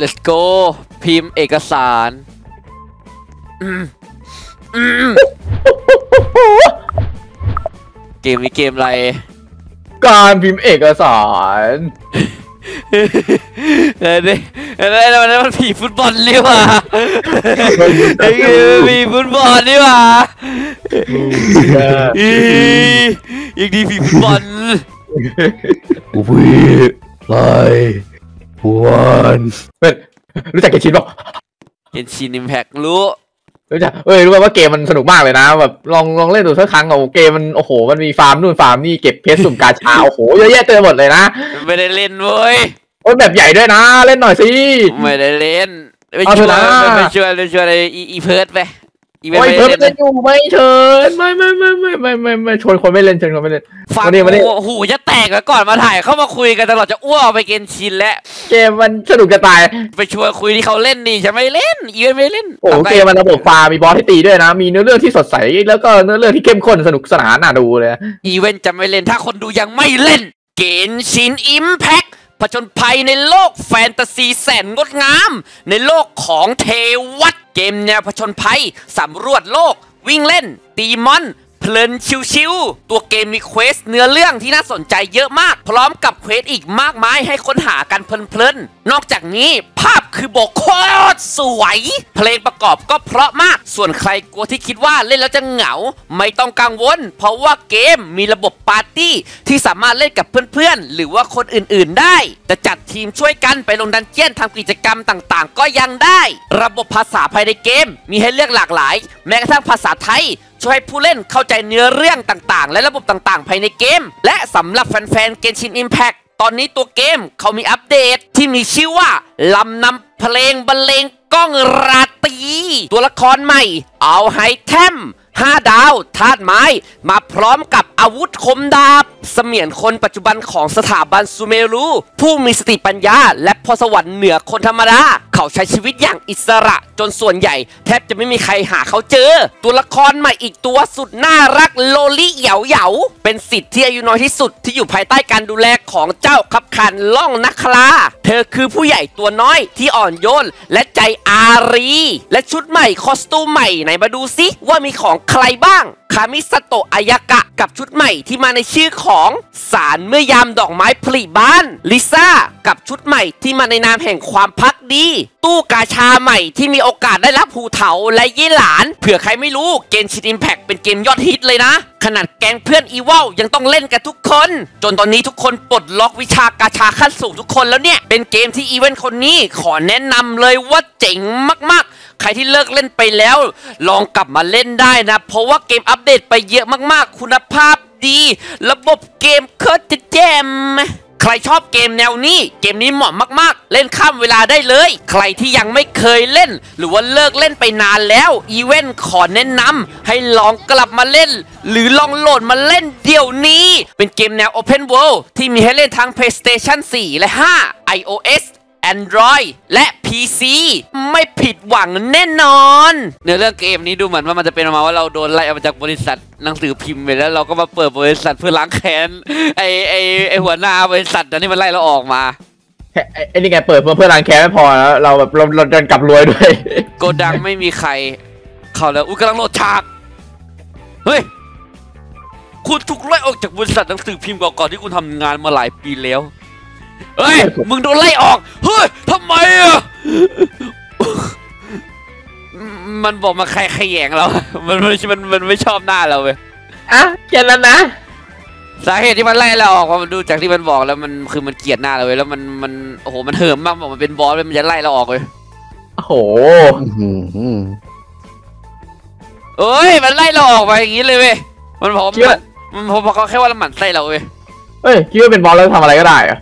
Let's go พิมพ์เอกสารเกมนี้เกมอะไรการพิมพ์เอกสารแล้วมันผีฟุตบอลนี่หว่าผีฟุตบอลนี่หว่าอีกดีผีฟุตบอลกูผีลายบวนเป็นรู้จักGenshin ป่ะGenshin Impact รู้จักเอ้ยรู้ป่ะว่าเกมมันสนุกมากเลยนะแบบลองเล่นดูสักครั้งเอาเกมมันโอ้โหมันมีฟาร์มนู่นฟาร์มนี่เก็บเพชรสุ่มกาชาโอ้โหเยอะแยะเต็มหมดเลยนะไม่ได้เล่นเว้ยโอ้แบบใหญ่ด้วยนะเล่นหน่อยสิไม่ได้เล่นไม่ชวนไม่ชวนไม่ชวนอะไรอีเพิร์ดไปอีเพิร์ดไม่เล่นอยู่ไม่เชิญไม่ชวนคนไม่เล่นเชิญคนไม่เล่นฟังหูจะแตกแล้วก่อนมาถ่ายเข้ามาคุยกันตลอดจะอ้วกไปGenshinแล้วเกมมันสนุกจะตายไปชวนคุยที่เขาเล่นดีจะไม่เล่นอีเพิร์ดไม่เล่นโอ้เกมมันระบบฟาร์มมีบอสที่ตีด้วยนะมีเนื้อเรื่องที่สดใสแล้วก็เนื้อเรื่องที่เข้มข้นสนุกสนานน่าดูเลยอีเวนต์จะไม่เล่นถ้าคนดูยังไม่เล่นGenshin Impactผจญภัยในโลกแฟนตาซีแสนงดงามในโลกของเทวัตเกมแนวผจญภัยสำรวจโลกวิ่งเล่นตีมอนเพลินชิวๆตัวเกมมีเควสเนื้อเรื่องที่น่าสนใจเยอะมากพร้อมกับเควสอีกมากมายให้ค้นหากันเพลินๆนอกจากนี้ภาพคือโบกโคตรสวยเพลงประกอบก็เพราะมากส่วนใครกลัวที่คิดว่าเล่นแล้วจะเหงาไม่ต้องกังวลเพราะว่าเกมมีระบบปาร์ตี้ที่สามารถเล่นกับเพื่อนๆหรือว่าคนอื่นๆได้จะจัดทีมช่วยกันไปลงดันเจี้ยนทำกิจกรรมต่างๆก็ยังได้ระบบภาษาภายในเกมมีให้เลือกหลากหลายแม้กระทั่งภาษาไทยช่วยให้ผู้เล่นเข้าใจเนื้อเรื่องต่างๆและระบบต่างๆภายในเกมและสำหรับแฟนๆ Genshin Impact ตอนนี้ตัวเกมเขามีอัปเดตที่มีชื่อว่าลำนำเพลงบรรเลงก้องราตรีตัวละครใหม่เอาไฮเทม5 ดาวธาตุไม้มาพร้อมกับอาวุธคมดาบเสมียนคนปัจจุบันของสถาบันซูเมรุผู้มีสติปัญญาและพรสวรรค์เหนือคนธรรมดาเขาใช้ชีวิตอย่างอิสระจนส่วนใหญ่แทบจะไม่มีใครหาเขาเจอตัวละครใหม่อีกตัวสุดน่ารักโลลี่เหยาเหยาเป็นสิทธิ์ที่อายุน้อยที่สุดที่อยู่ภายใต้การดูแลของเจ้าขับขันล่องนักคราเธอคือผู้ใหญ่ตัวน้อยที่อ่อนโยนและใจอารีและชุดใหม่คอสตูมใหม่ไหนมาดูซิว่ามีของใครบ้างคามิสโตะอายากะกับชุดใหม่ที่มาในชื่อของสารเมื่อยามดอกไม้ผลิบานลิซ่ากับชุดใหม่ที่มาในนามแห่งความภักดีตู้กาชาใหม่ที่มีโอกาสได้รับภูเถาและยี่หลานเผื่อใครไม่รู้Genshin Impactเป็นเกมยอดฮิตเลยนะขนาดแก๊งเพื่อนอีวัลยังต้องเล่นกันทุกคนจนตอนนี้ทุกคนปลดล็อกวิชากาชาขั้นสูงทุกคนแล้วเนี่ยเป็นเกมที่อีเวนต์คนนี้ขอแนะนำเลยว่าเจ๋งมากๆใครที่เลิกเล่นไปแล้วลองกลับมาเล่นได้นะเพราะว่าเกมอัปเดตไปเยอะมากๆคุณภาพดีระบบเกมโคตรแจ่มใครชอบเกมแนวนี้เกมนี้เหมาะมากๆเล่นข้ามเวลาได้เลยใครที่ยังไม่เคยเล่นหรือว่าเลิกเล่นไปนานแล้วอีเวนต์ขอแนะนำให้ลองกลับมาเล่นหรือลองโหลดมาเล่นเดี๋ยวนี้เป็นเกมแนว Open World ที่มีให้เล่นทั้ง PlayStation 4 และ 5 iOS Android และ PC ไม่ผิดหวังแน่นอนเนื้อเรื่องเกมนี้ดูเหมือนว่ามันจะเป็นมาว่าเราโดนไล่ออกจากบริษัทหนังสือพิมพ์ไปแล้วเราก็มาเปิดบริษัทเพื่อล้างแค้นไอหัวหน้าบริษัทนี่มันไล่เราออกมาไอนี่ไงเปิดเพื่อล้างแค้นไม่พอแล้วเราแบบเราดันกลับรวยด้วยโกดังไม่มีใครเขาแล้วอุ้ยกำลังโหลดฉากเฮ้ยคุณถูกไล่ออกจากบริษัทหนังสือพิมพ์ก่อนที่คุณทำงานมาหลายปีแล้วเฮ้ยมึงโดนไล่ออกเฮ้ยทำไมอ่ะมันบอกมาใครขยงเรามันไม่ชอบหน้าเราเว้ยอ่ะเกลียดแล้วนะสาเหตุที่มันไล่เราออกมันดูจากที่มันบอกแล้วมันคือมันเกลียดหน้าเราเว้ยแล้วมันโอ้โหมันเหิมมากบอกมันเป็นบอสเลยมันจะไล่เราออกเลยโอ้โหเอ้ยมันไล่เราออกไปอย่างนี้เลยเว้ยมันพอมันพอเขาแค่ว่าเราหมั่นไส้เราเว้ยเอ้ยคิดว่าเป็นบอสแล้วทำอะไรก็ได้อะ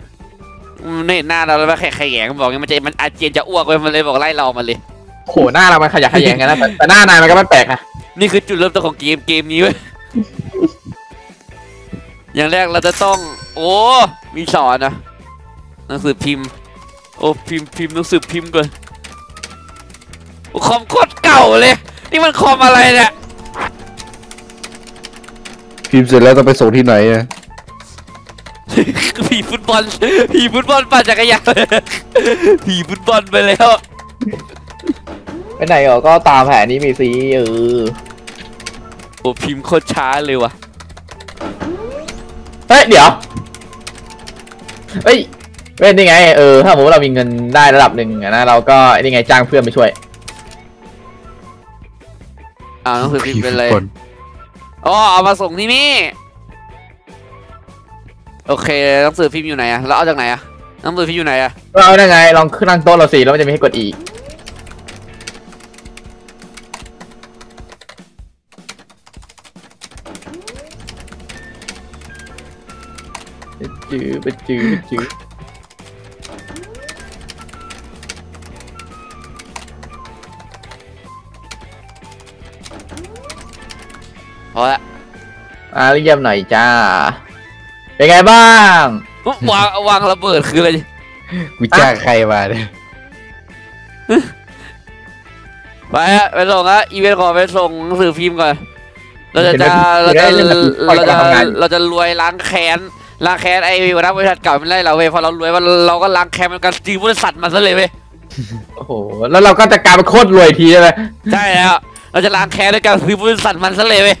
นี่หน้าเราแล้วแขยงบอกไงมันอาเจียนจะอ้วกเลยมันเลยบอกไล่เรามาเลยโหหน้าเรามันขยักขยงกันนะแต่หน้านายมันก็มันแปลกนะนี่คือจุดเริ่มต้นของเกมนี้เว้ยอย่างแรกเราจะต้องโอ้มีสอนนะหนังสือพิมพ์โอ้พิมพ์หนังสือพิมพ์ก่อนคอมโคตรเก่าเลยนี่มันคอมอะไรเนี่ยพิมพ์เสร็จแล้วจะไปส่งที่ไหนอะ ผีฟุตบอลปั่นจักรยานผีฟุตบอลไปแล้วไปไหนเหรอก็ตามแผนนี้มีซีโอ้พิมพ์โคตรช้าเลยว่ะเฮ้ยเดี๋ยวเฮ้ยเว้ยนี่ไงถ้าสมมติเรามีเงินได้ระดับหนึ่งนะเราก็นี่ไงจ้างเพื่อนไปช่วยน้องคือพิมพ์เป็นอะไรอ๋อเอามาส่งที่นี่โอเคหนังสือพิมพ์อยู่ไหนอะแล้วเอาจากไหนอะหนังสือพิมพ์อยู่ไหนอะเอาได้ไงลองขึ้นนั่งโต๊ะเราสิแล้วมันจะไม่ให้กดอีกไปจื้อพอละเรียบหน่อยจ้าเป็นไงบ้างวางระเบิดคืออะไรกูจ้างใครมาเนี่ยไปส่งนะอีเวนต์ขอไปส่งหนังสือพิมพ์ก่อนเราจะรวยล้างแค้นไอ้บริษัทเก่ามันไล่เราเว้ยพอเรารวยว่าเราก็ล้างแค้นมันกันจีบริษัทมันซะเลยเว้ยโอ้โหแล้วเราก็จะกลายเป็นโคตรรวยทีใช่ไหมใช่แล้วเราจะล้างแค้นด้วยการซื้อบริษัทมันซะเลยเว้ย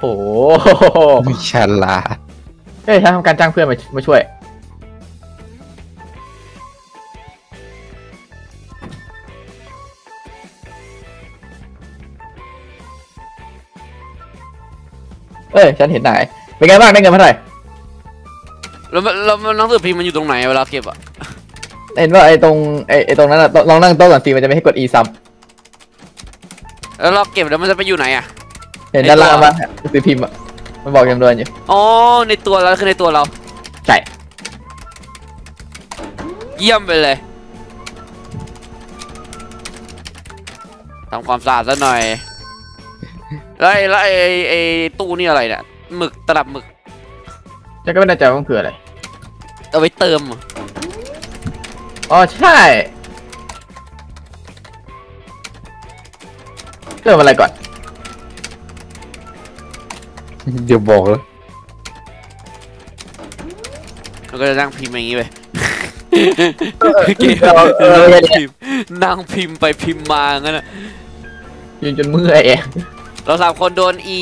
โอ้โหฉลาดเฮ้ยฉันทำการจ้างเพื่อนมาช่วยฉันเห็นไหนเป็นไงบ้างได้เงินเท่าไหร่แล้วหนังสือพิมพ์มันอยู่ตรงไหนเวลาเก็บอะเห็นว่าไอ้ตรงนั้นอะลองนั่งโต๊ะก่อนสิมันจะไม่ให้กด E ซ้ำแล้วเราเก็บแล้วมันจะไปอยู่ไหนอะเห็นด้านล่างปะหนังสือพิมพ์อะมันบอกจำนวนอยู่อ๋อในตัวเราคือในตัวเราใช่เยี่ยมไปเลยทำความสะอาดซะหน่อยแล้วไอ้ตู้นี่อะไรเนี่ยหมึกตลับหมึกฉันก็ไม่แน่ใจว่ามันคืออะไรเอาไว้เติมอ๋อใช่เติมอะไรก่อนเดี๋ยวบอกแล้วเราก็จะนั่งพิมพ์อย่างนี้ไปนั่งพิมพ์ไปพิมพ์มางั้นนะยืนจนเมื่อยเราสามคนโดนอี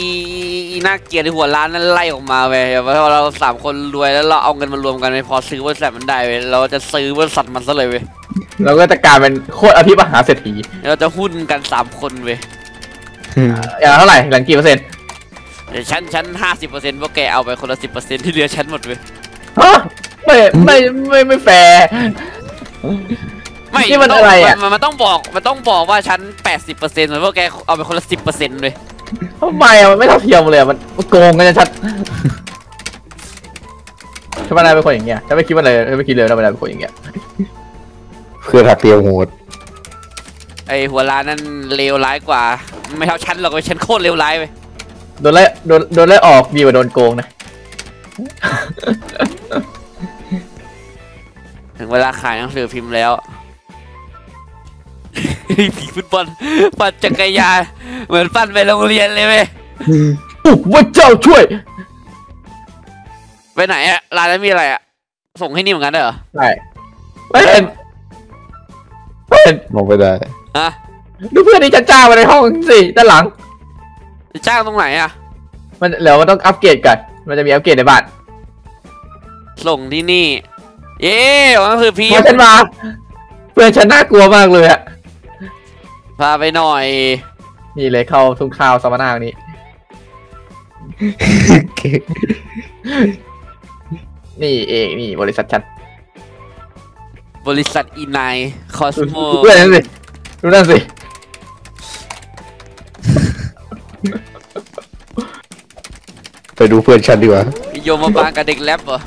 น่าเกลียดในหัวร้านนั่นไล่ออกมาไปเพราะเราสามคนรวยแล้วเราเอาเงินมารวมกันไปพอซื้อบริษัทมันได้ไปเราจะซื้อบริษัทมันซะเลยไปเราก็จะกลายเป็นโคตรอภิมหาเศรษฐีเราจะหุ้นกันสามคนไปอย่างเท่าไหร่หลังกี่เปอร์เซ็นต์ฉัน 50% พวกแกเอาไปคนละ 10% ที่เหลือฉันหมดเลยไม่แฟร์ไม่นี่มันอะไรอ่ะมันต้องบอกว่าฉัน 80% เหมือนพวกแกเอาไปคนละ 10% เลยทำไมอ่ะมันไม่เท่าเทียมเลยมันโกงกันชัดทำไมนายเป็นคนอย่างเงี้ยฉันไม่คิดว่าเลยไม่คิดเลยทำไมนายเป็นคนอย่างเงี้ยเพื่อถักเตียวโหดไอหัวร้านนั่นเลวร้ายกว่าไม่เท่าฉันหรอกไปฉันโคตรเลวร้ายไปโดนไล่ออกดีกว่าโดนโกงนะถึงเวลาขายหนังสือพิมพ์แล้วผีฟุตบอลปั่นจักรยานเหมือนปั่นไปโรงเรียนเลยเว้ยว่าเจ้าช่วยไปไหนอะร้านนั้นมีอะไรอะส่งให้นี่เหมือนกันเหรอใช่ไม่เห็นมองไปได้ฮะดูเพื่อนนี่จะจ้าไปในห้องสิด้านหลังจะจ้างตรงไหนอ่ะมันเดี๋ยวมันต้องอัปเกรดก่อนมันจะมีอัปเกรดในบัตรส่งที่นี่เย้ก็คือพี่ฉันมาเพื่อนฉันน่ากลัวมากเลยอะพาไปหน่อยนี่เลยเข้าทุ่งข้าวสมนาอันนี้นี่เองนี่บริษัทฉันบริษัทอีไนคอสโมเพื่อนนั่นสิดูนั่นสิไปดูเพื่อนฉันดีกว่าโยมมาปางกับเด็กแรปเหรอ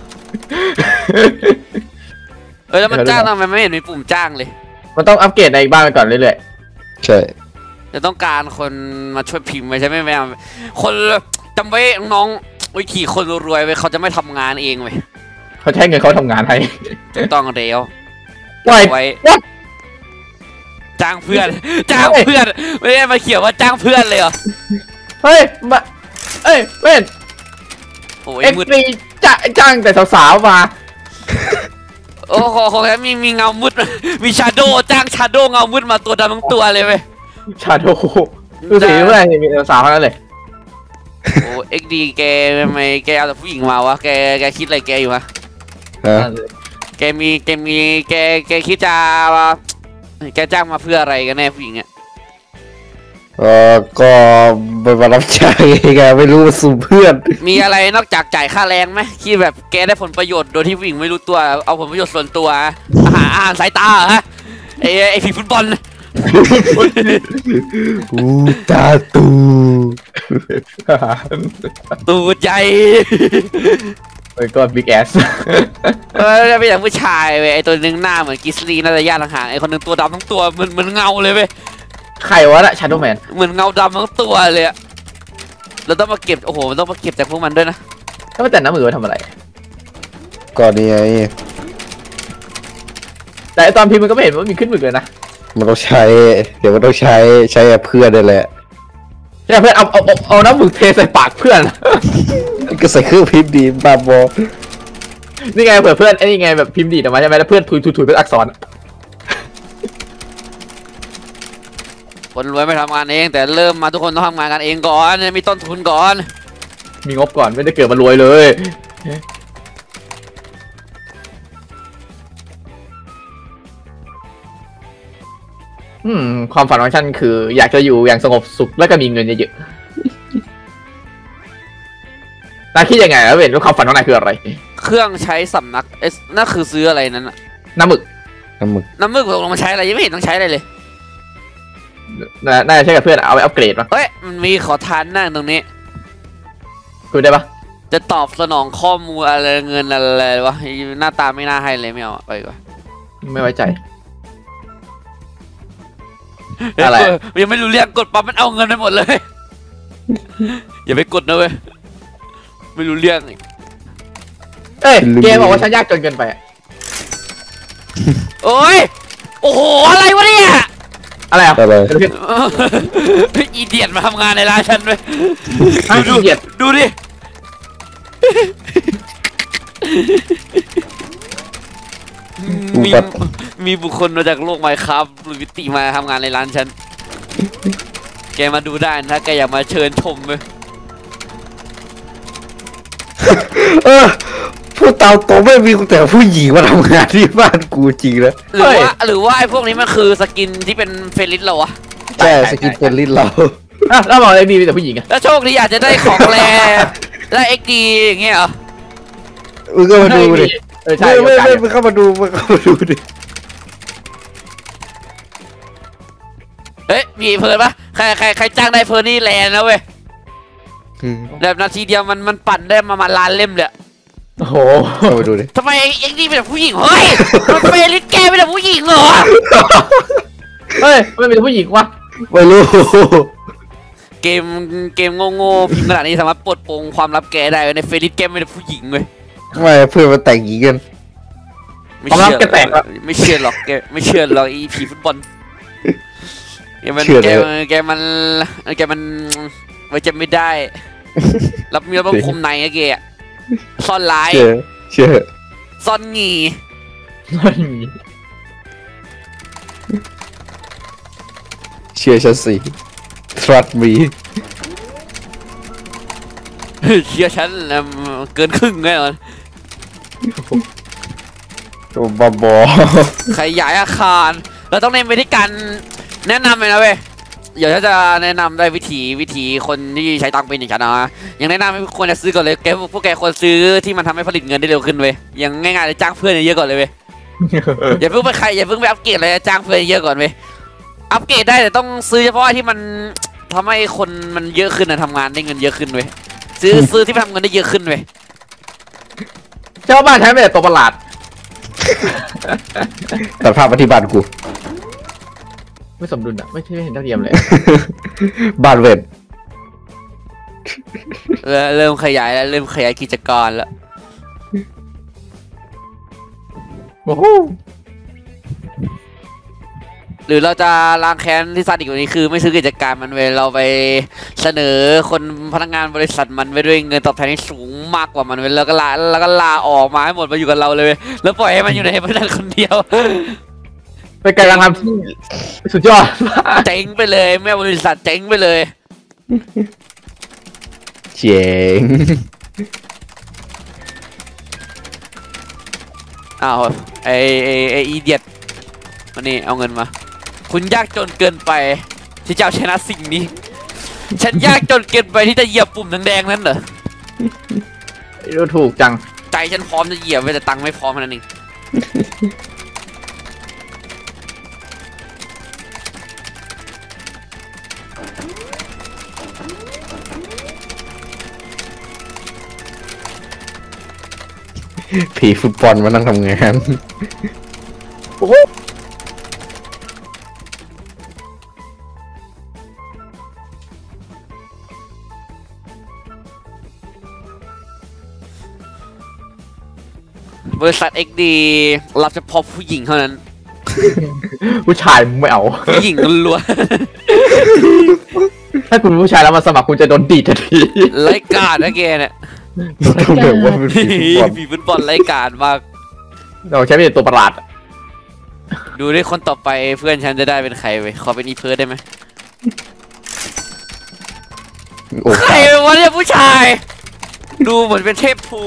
แล้วมันจ้างทำไมไม่เห็นมีปุ่มจ้างเลยมันต้องอัปเกรดในอีกบ้านไปก่อนเรื่อยๆใช่จะต้องการคนมาช่วยพิมพ์ไปใช่ไหมแม่คนจำไว้น้องวิธีคนรวยไปเขาจะไม่ทำงานเองไปเขาใช้เงินเขาทำงานให้ต้องเดียวไว้จ้างเพื่อนไม่ได้มาเขียนว่าจ้างเพื่อนเลยเหรอเฮ้ยมาเอ้ยเว้นโอ้ยมืด จ้างแต่สาวๆมาโอ้โหของแกมีเงามืดมีชาโดจ้างชาโดเงามืดมาตัวดำทั้งตัวเลยเว้ยชาโดดูสิเมื่อไหร่มีสาวๆทั้งนั้นเลยโอ้เอ็กดีแกทำไมแกเอาแต่ผู้หญิงมาวะแกคิดอะไรแกอยู่วะแกคิดจะแกจ้างมาเพื่ออะไรกันแน่ผู้หญิงเนี่ยก็มารับใช้แกไม่รู้สู่เพื่อนมีอะไรนอกจากจ่ายค่าแรงไหมคิดแบบแกได้ผลประโยชน์โดยที่ผู้หญิงไม่รู้ตัวเอาผลประโยชน์ส่วนตัวอาหารสายตาฮะไอผีฟุตบอลอูตาตูใจไอ้ก้อนบิ๊กแอสแล้วเป็นอย่างผู้ชายเว้ยไอตัวนึงหน้าเหมือนกิสลีน่าจะญาติห่างๆไอคนนึงตัวดำทั้งตัวเหมือนเงาเลยเว้ยใครวะล่ะชาโดว์แมนเหมือนเงาดำทั้งตัวเลยอะเราต้องมาเก็บโอ้โหมันต้องมาเก็บจากพวกมันด้วยนะถ้าไม่แต่น้ำมือมันทำอะไรก็นี่ไงแต่ตอนพิมพ์มันก็ไม่เห็นว่ามีขึ้นมือเลยนะมันต้องใช้เดี๋ยวมันต้องใช้เพื่อนนี่แหละใช่เพื่อนเอาน้ำมือเทใส่ปากเพื่อนก็ใส่เครื่องพิมพ์ดีบาบอนี่ไงเพื่อนไอ้นี่ไงแบบพิมพ์ดีออกมาใช่ไหมแล้วเพื่อนถุยเป็นอักษรคนรวยไม่ทำงานเองแต่เริ่มมาทุกคนต้องทำงานกันเองก่อนมีต้นทุนก่อนมีงบก่อนไม่ได้เกิดมารวยเลยความฝันของฉันคืออยากจะอยู่อย่างสงบสุขและก็มีเงินเยอะๆนายคิดยังไงแล้วเว้นว่าความฝันของนายคืออะไรเครื่องใช้สำนักนั่นคือซื้ออะไรนั้นน่ะน้ำหมึกลงมาใช้อะไรยังไม่เห็นต้องใช้อะไรเลยน่าจะใช้กับเพื่อนเอาไปอัปเกรดมั้งเฮ้ยมันมีขอทานนั่งตรงนี้คุยได้ปะจะตอบสนองข้อมูลอะไรเงินอะไรวะหน้าตาไม่น่าให้เลยไม่เอาไปก่อนไม่ไว้ใจอะไรยังไม่รู้เรื่องกดปั๊บมันเอาเงินไปหมดเลยอย่าไปกดนะเว้ยไม่รู้เรื่องเอ้ยเกมบอกว่าฉันยากจนเกินไปโอ้ยโอ้โหอะไรวะเนี่ยอะไรอ่ะอีเดียดมาทำงานในร้านฉันเว้ยดูดิมีบุคคลมาจากโลกไมค์ครับหรือวิติมาทำงานในร้านฉันแกมาดูได้ถ้าแกอยากมาเชิญชมเลยผู้เตาโตไม่มีแต่ผู้หญิงมาทำงานที่บ้านกูจริงแล้วหรือว่าไอ้พวกนี้มันคือสกินที่เป็นเฟรนด์เราอะใช่สกินเฟรนด์เราแล้วบอกเลยมีแต่ผู้หญิงอะแล้วโชคดีอาจจะได้ของแร่และเอ็กดีอย่างเงี้ยเหรอก็มาดูดิไม่เข้ามาดูดิเฮ้ยมีเพลินปะใครจ้างได้เพลินนี่แลนนะเว้ยแบบนาทีเดียวมันปั่นได้มาล้านเล่มเลยโอ้โหไปดูดิทำไมเอ็กดีเป็นผู้หญิงเฮ้ยทำไมลิสแกเป็นผู้หญิงเหรอเฮ้ยไม่เป็นผู้หญิงวะไม่รู้เกมโง่ๆพิมพ์ขนาดนี้สามารถปลดปลงความลับแกได้ในเฟซลิสแกเป็นผู้หญิงเลยทำไมเพื่อนมาแต่งหญิงกันความลับแกแตกแล้วไม่เชื่อหรอกอีผีฟุตบอลแกมันไว้จะไม่ได้รับมีรับคมในไอ้แกซ่อนร้ายซ่อนหงีเชื่อฉันสิ trust me เชื่อฉันเกินครึ่งแน่นอนตัวบอบอขยายอาคารเราต้องเน้นไปที่การแนะนำเลยนะเว้ยเดี๋ยวจะแนะนำได้วิธีคนที่ใช้ตังค์เป็นอย่างฉันนะยังแนะนำให้ควรจะซื้อก่อนเลยพวกแกควรซื้อที่มันทำให้ผลิตเงินได้เร็วขึ้นเว้ยยังง่ายๆเลยจ้างเพื่อนเยอะก่อนเลยเว้ยอย่าเพิ่งไปอัปเกรดเลยจ้างเพื่อนเยอะก่อนเว้ยอัปเกรดได้แต่ต้องซื้อเฉพาะที่มันทำให้คนมันเยอะขึ้นนะทำงานได้เงินเยอะขึ้นเว้ยซื้อที่ทำเงินได้เยอะขึ้นเว้ยเจ้าบ้านใช้ไม่ได้ตัวประหลาดแต่ภาพปฏิบัติกูไม่สมดุลอะไม่ใช่ไม่เห็นเท่าเทียมเลยบาดเวทเริ่มขยายแล้วเริ่มขยายกิจการแล้วโอ้โห หรือเราจะล้างแค้นที่ซัดอีกวันนี้คือไม่ซื้อกิจการมันเวเราไปเสนอคนพนักงานบริษัทมันไปด้วยเงินตอบแทนที่สูงมากกว่ามันเวแล้วก็ลาออกมาให้หมดมาอยู่กับเราเลยแล้วปล่อยให้มันอยู่ในบริษัทคนเดียวเป็นการกระทำที่สุดยอดเจ๊งไปเลยแม่บริษัทเจ๊งไปเลยเจ๊งอ้าวไอเดียดมันนี่เอาเงินมาคุณยากจนเกินไปที่เจ้าชนะสิ่งนี้ฉันยากจนเกินไปที่จะเหยียบปุ่มแดงๆนั้นเหรอรู้ถูกจังใจฉันพร้อมจะเหยียบแต่ตังค์ไม่พร้อมนั่นเองผีฟุตบอลมานั่งทำงานโอ้โหบริษัท XD รับเฉพาะผู้หญิงเท่านั้นผู้ชายไม่เอาผู้หญิงล้วนๆถ้าคุณผู้ชายแล้วมาสมัครคุณจะโดนดีดทันทีไร้การนะแกเนี่ยต้องเดินว่ามีฟุตบอลไร้การมากเราใช้เป็นตัวประหลาดดูด้วยคนต่อไปเพื่อนฉันจะได้เป็นใครไปขอเป็นอีเพิร์ดได้ไหมใครวะเนี่ยผู้ชายดูเหมือนเป็นเทพทู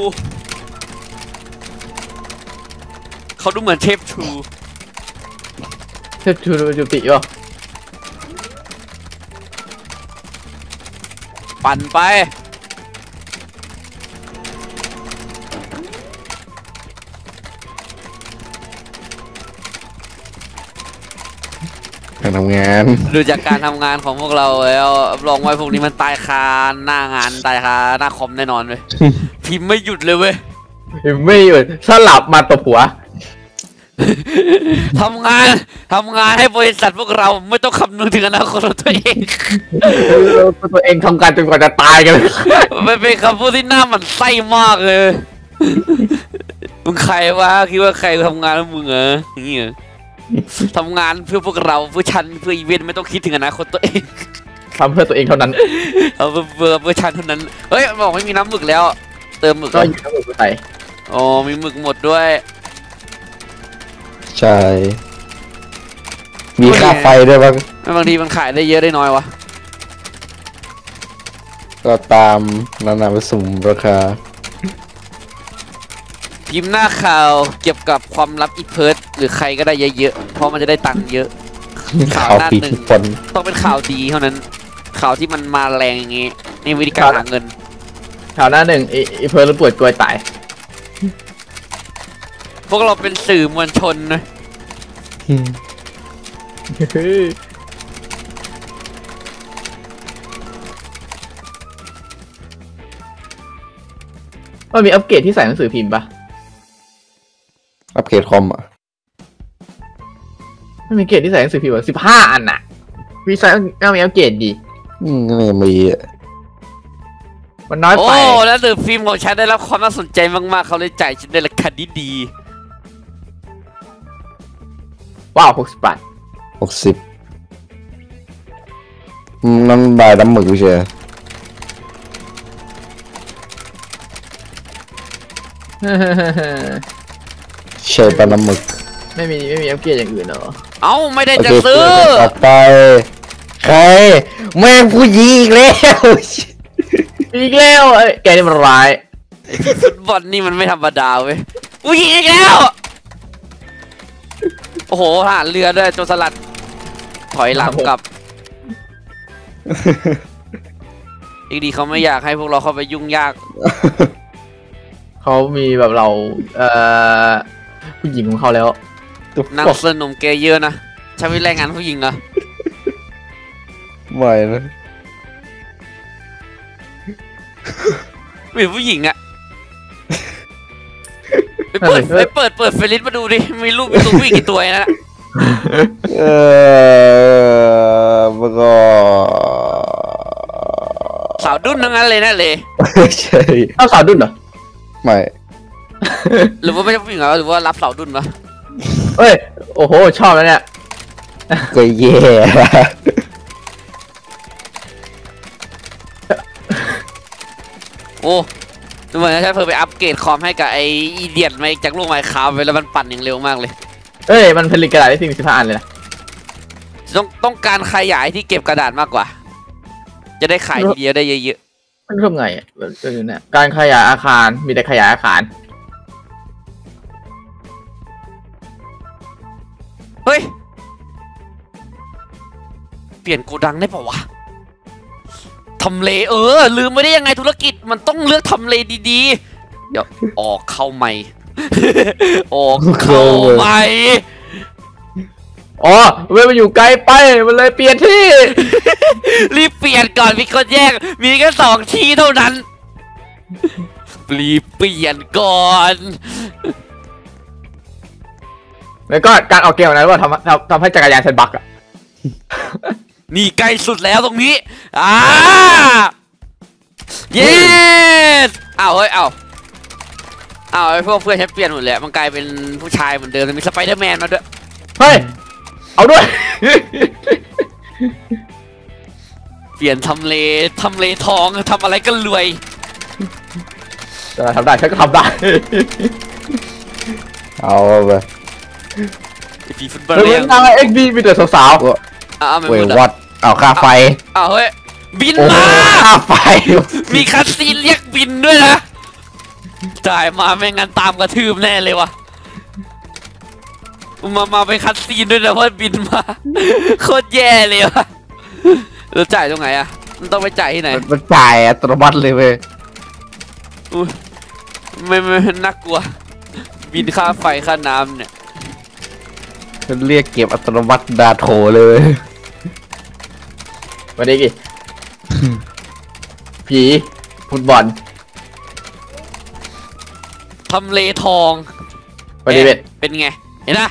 เขาดูเหมือนเทพทูจุติป่ะปั่นไปทำงานดูจากการทำงานของพวกเราแล้วลองไว้พวกนี้มันตายคาหน้างานตายคาหน้าคอมแน่นอนเลยพิมพ์ไม่หยุดเลยเว้ยไม่หยุดสลับมาตบหัวทำงานให้บริษัทพวกเราไม่ต้องคำนึงถึงอนาคตตัวเองทำการจนกว่าจะตายกันมันเป็นคำพูดที่หน้ามันไส้มากเลยมึงใครวะคิดว่าใครทำงานแล้วมึงเหรออย่างนี้ทำงานเพื่อพวกเราเพื่อฉันเพื่ออีเวนต์ไม่ต้องคิดถึงอนาคตตัวเองทำเพื่อตัวเองเท่านั้นเพื่อฉันเท่านั้นเฮ้ยบอกไม่มีน้ำหมึกแล้วเติมหมึกก็อยู่น้ำหมึกไปอ๋อมีหมึกหมดด้วยใช่มีค่าไฟด้วยบางทีมันขายได้เยอะได้น้อยวะก็ตามนานาผสมราคาพิมพ์หน้าข่าวเกี่ยวกับความลับอีเพิร์ดหรือใครก็ได้เยอะๆเพราะมันจะได้ตังค์เยอะข่าวหน้าหนึ่งต้องเป็นข่าวดีเท่านั้นข่าวที่มันมาแรงอย่างงี้นี่วิธีการหาเงินข่าวหน้าหนึ่งอีเพิร์ดปวดกลวยตายพวกเราเป็นสื่อมวลชนนะว่ามีอัปเกรดที่ใส่หนังสือพิมพ์ปะอัปเกรดคอมอ่ะไม่มีเกรดที่ใส่หนังสือพิมพ์อ่ะ15 อันน่ะวีซ่าก็มีอัปเกรดดีไม่มีมันน้อยไปโอ้แล้วหนังสือพิมพ์ของฉันได้รับความน่าสนใจมากๆเขาเลยจ่ายฉันในราคาดีๆว้าว60 บาท60นั่นบายน้ำหมึกเชียใช่ปลาหมึกไม่มีอัปเกรดอย่างอื่นเหรอเอ้าไม่ได้จะซื้อต่อไปใครแม่งผู้หญิงอีกแล้วไอ้แกนี่มันร้ายฟุตบอลนี่มันไม่ธรรมดาเว้ยผู้หญิงอีกแล้วโอ้โหหาเรือด้วยโจรสลัดถอยหลังกลับอีกดีเขาไม่อยากให้พวกเราเข้าไปยุ่งยากเขามีแบบเราผู้หญิงของเขาแล้วนางเซินหนุ่มเกย์เยอะนะใช้วิธีแรงงานผู้หญิงนะไม่นะมีผู้หญิงอ่ะไปเปิดเฟลิสมาดูดิมีรูปมีตัวผู้หญิงกี่ตัวนะมันก็สาวดุ้นทั้งนั้นเลยนะเลยใช่เอาสาวดุ้นเหรอไม่หรือว่าไม่ใช่ผู้หญิงเหรอหรือว่ารับสาวดุนวะเอ้ยโอ้โหชอบแล้วเนี่ย ก็แย่โอ้ดูเหมือนใช้เพิ่มไปอัปเกรดคอมให้กับไออีเดียดมาจากลูกไม้คาบไปแล้วมันปั่นอย่างเร็วมากเลยเอ้ยมันผลิตกระดาษได้45 อันเลยนะต้องการขยายที่เก็บกระดาษมากกว่าจะได้ขายทีเดียวได้เยอะๆมันทำไงอ่ะเนี่ยการขยายอาคารมีแต่ขยายอาคารเฮ้ยเปลี่ยนโกดังได้ป่าวะทำเลลืมไม่ได้ยังไงธุรกิจมันต้องเลือกทำเลดีๆเดี๋ยวออกเข้าใหม่ออกเข้าใหม่อ๋อเว้ยมันอยู่ไกลไปมันเลยเปลี่ยนที่ รีบเปลี่ยนก่อนมีคนแยกมีแค่2 ที่เท่านั้นรีบเปลี่ยนก่อนแล้วก็การออกเกมนั้นว่าทำให้จักรยานฉันบักอะ นี่ใกล้สุดแล้วตรงนี้เย้ yes! เอาเฮ้ยเอาไอ้พวกเพื่อนฉันเปลี่ยนหมดแหละมันกลายเป็นผู้ชายเหมือนเดิมมีสไปเดอร์แมนมาด้วยเฮ้ยเอาด้วยเปลี่ยนทำเลทองทำอะไรก็รวยทำได้ฉันก็ทำได้เอาไปเรื่องทางเอ็กบีมีแต่สาวๆเว้ยวัดเอาค่าไฟเอาเฮ้ยบินมาค่าไฟมีคาซีเรียกบินด้วยนะจ่ายมาไม่งั้นตามกระทืบแน่เลยวะมาไปคัดซีนด้วยนะเพราะบินมาโคตรแย่เลยวะแล้วจ่ายตรงไหนอะมันต้องไปจ่ายที่ไหนมันจ่ายอัตโนมัติเลยเว้ยไม่น่ากลัวบินค่าไฟค่าน้ำเนี่ยมันเรียกเก็บอัตโนมัติดาโถเลยมาดิกิผีฟุตบอลทำเลทองมาดิเป็นไงเห็นนะ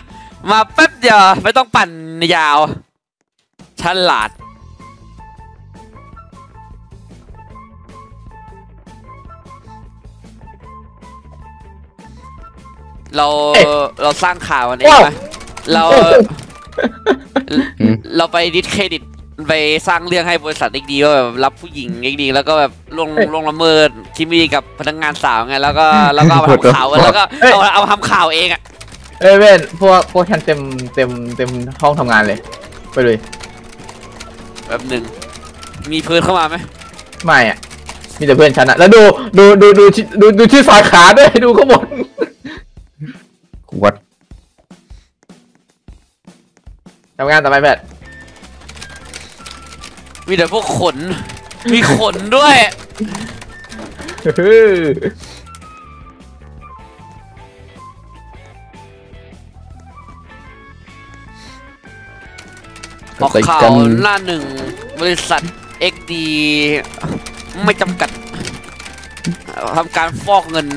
มาแป๊บเดียวไม่ต้องปั่นยาวฉลาดเราสร้างข่าวกันเองไหมเราไปดิสเครดิตไปสร้างเรื่องให้บริษัทเอกดีว่าแบบรับผู้หญิงเอกดีแล้วก็แบบลงละเมิดที่มีกับพนักงานสาวไงแล้วก็เอาทำข่าวแล้วก็เอาทำข่าวเองอะเอเว่นพวกฉันเต็มห้องทำงานเลยไปเลยแบบหนึ่งมีเพื่อนเข้ามาไหมไม่อ่ะมีแต่เพื่อนฉันอ่ะแล้วดูชื่อสาขาด้วยดูข้างบนขวดทำงานต่อไปแพทมีแต่พวกขนมีขนด้วยออกข่าวหน้าหนึ่งบริษัท XD ไม่จำกัดทำการฟอกเงิน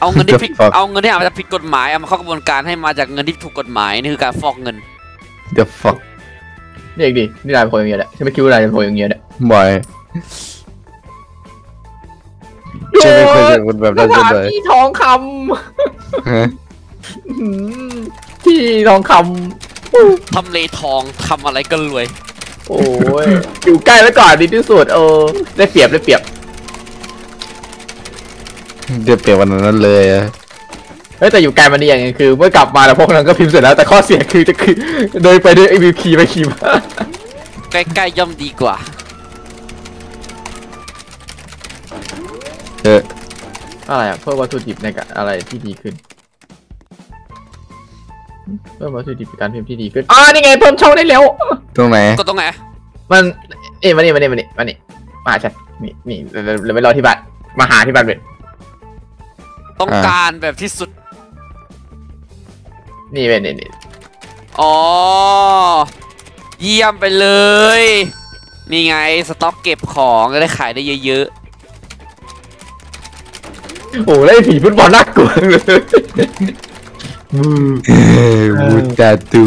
เอาเงินที่อาจจะผิดกฎหมายเอามาเข้ากระบวนการให้มาจากเงินที่ถูกกฎหมายนี่คือการฟอกเงิน The fuck นี่เองดินี่นายเป็นคนอย่างเงี้ยแหละฉันไม่คิดว่านายเป็นคนอย่างเงี้ยแหละบ่อยฉันไม่เคยเจอคนแบบนั้นเลยที่ทองคำที่ทองคำทำเลทองทำอะไรก็รวยโอ้ยอยู่ใกล้แล้วก่อนดีที่สุดได้เปรียบเดือดเปรียบวันนั้นเลยเฮ้ยแต่อยู่ไกลมันนี่อย่างงี้คือเมื่อกลับมาแล้วพวกนั้นก็พิมพ์เสร็จแล้วแต่ข้อเสียคือจะคือโดยไปด้วยไอ้วิวคีไปคีมาใกล้ๆย่อมดีกว่าอะไรอะเพิ่มวัตถุดิบในการอะไรที่ดีขึ้นเพิ่มวัตถุดิบการพิมพ์ที่ดีขึ้นอ๋อนี่ไงเพิ่มช่องได้แล้วตรงไหนก็ตรงไหนมันมานี่มาใช่นี่เราไปรอที่บ้านมาหาที่บ้านเว้ยต้องการแบบที่สุดนี่เว้ยนี่อ๋อเยี่ยมไปเลยนี่ไงสต็อกเก็บของได้ขายได้เยอะๆโอ้ได้ผีฟุตบอลน่ากลัวเลยมูตาตู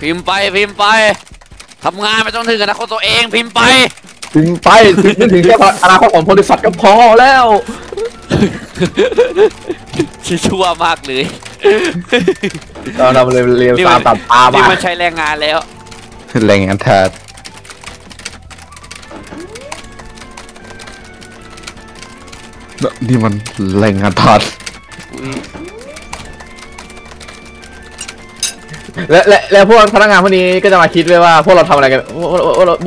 พิมพ์ไปทำงานไม่ต้องถึงอนาคตตัวเองพิมพ์ไปถึงแค่อนาคตของบริษัทก็พอแล้ว ชั่วมากเลยเราทำเร็วๆตามตัดปลาบ้างนี่มันใช้แรงงานแล้วแรงงานทาสนี่มันแรงงานทาสและพวกพนักงานพวกนี้ก็จะมาคิดเลยว่าพวกเราทำอะไรกัน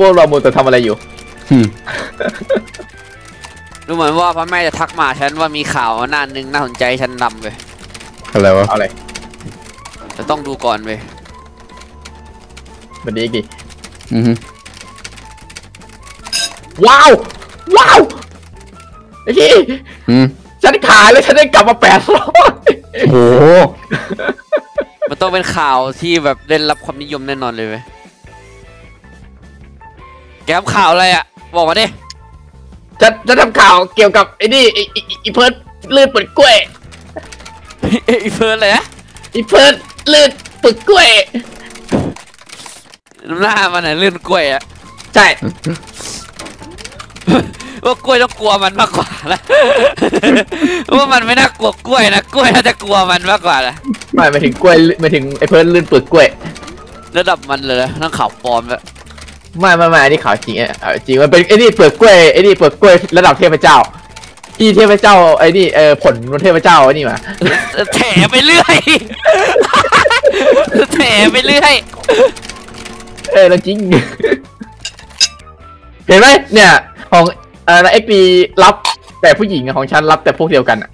พวกเราโมจะทำอะไรอยู่ดูเหมือนว่าพ่อแม่จะทักมาฉันว่ามีข่าวหน้านึงน่าสนใจฉันนำไปอะไรวะอะไรจะต้องดูก่อนไปมันดีกี่ว้าวไอ้ที่ฉันขายแล้วฉันได้กลับมา800โอ้โหมันต้องเป็นข่าวที่แบบได้รับความนิยมแน่นอนเลยไหมแกทำข่าวอะไรอ่ะบอกมาดิจะทำข่าวเกี่ยวกับไอ้นี่อีเพิร์ดลื่นปึกกล้วยอีเพิร์ดเลยนะอีเพิร์ดลื่นปึกกล้วยหน้ามันน่ะลื่นกล้วยอ่ะใช่ว่ากล้วยต้องกลัวมันมากกว่านะว่ามันไม่น่ากลัวกล้วยนะกล้วยน่าจะกลัวมันมากกว่านะไม่ถึงกล้วยไม่ถึงไอ้เพิร์ดลื่นปึกกล้วยระดับมันเลยนั่งข่าวปลอมแล้วไม่นี่ข่าวจริงอะจริงมันเป็นไอ้นี่เปลือกกล้วยไอ้นี่เปลือกกล้วยระดับเทพเจ้าที่เทพเจ้าไอ้นี่ผลเทพเจ้าไอ้นี่มาแถไปเรื่อยแถไปเรื่อยแล้วจริงเห็นไหมเนี่ยของเอ็กดีรับแต่ผู้หญิงของฉันรับแต่พวกเดียวกันอะ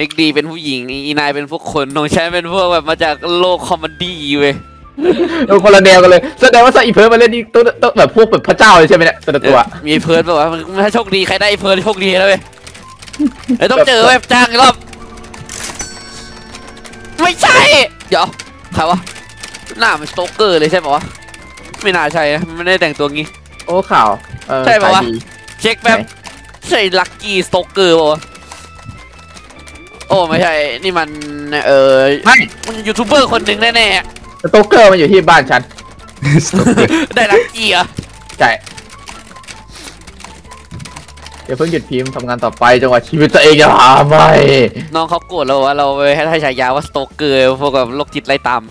เอ็กดีเป็นผู้หญิงอีนายเป็นพวกคนน้องชายเป็นพวกแบบมาจากโลกคอมเมดี้เว้ยคนละแนวกันเลยแสดงว่าไอ้เพิร์ดมาเล่นนี่ต้องแบบพวกแบบพระเจ้าเลยใช่ไหมเนี่ยตัวมีเพิร์ดป่าวมันถ้าโชคดีใครได้ไอ้เพิร์ดโชคดีแล้วเว้ยไอ้ต้องเจอแบบจ้างรอบไม่ใช่เดี๋ยวใครวะหน้ามันสโตเกอร์เลยใช่ป่าวไม่น่าใช่นะไม่ได้แต่งตัวงี้โอ้ข่าวใช่ป่าวเช็คแป๊บใช่ลักกี้สโตเกอร์ป่าวโอ้ไม่ใช่นี่มันมันยูทูบเบอร์คนหนึ่งแน่ๆสโตเกอร์มันอยู่ที่บ้านฉันได้ลักกี้เหรอใช่เดี๋ยวเพิ่งหยุดพิมพ์ทำงานต่อไปจังหวะชีวิตตัวเองจะหาไม่น้องเขาโกรธเราว่าเราไปให้ฉายาว่าสโตเกอร์พวกกับโรคจิตไล่ตาม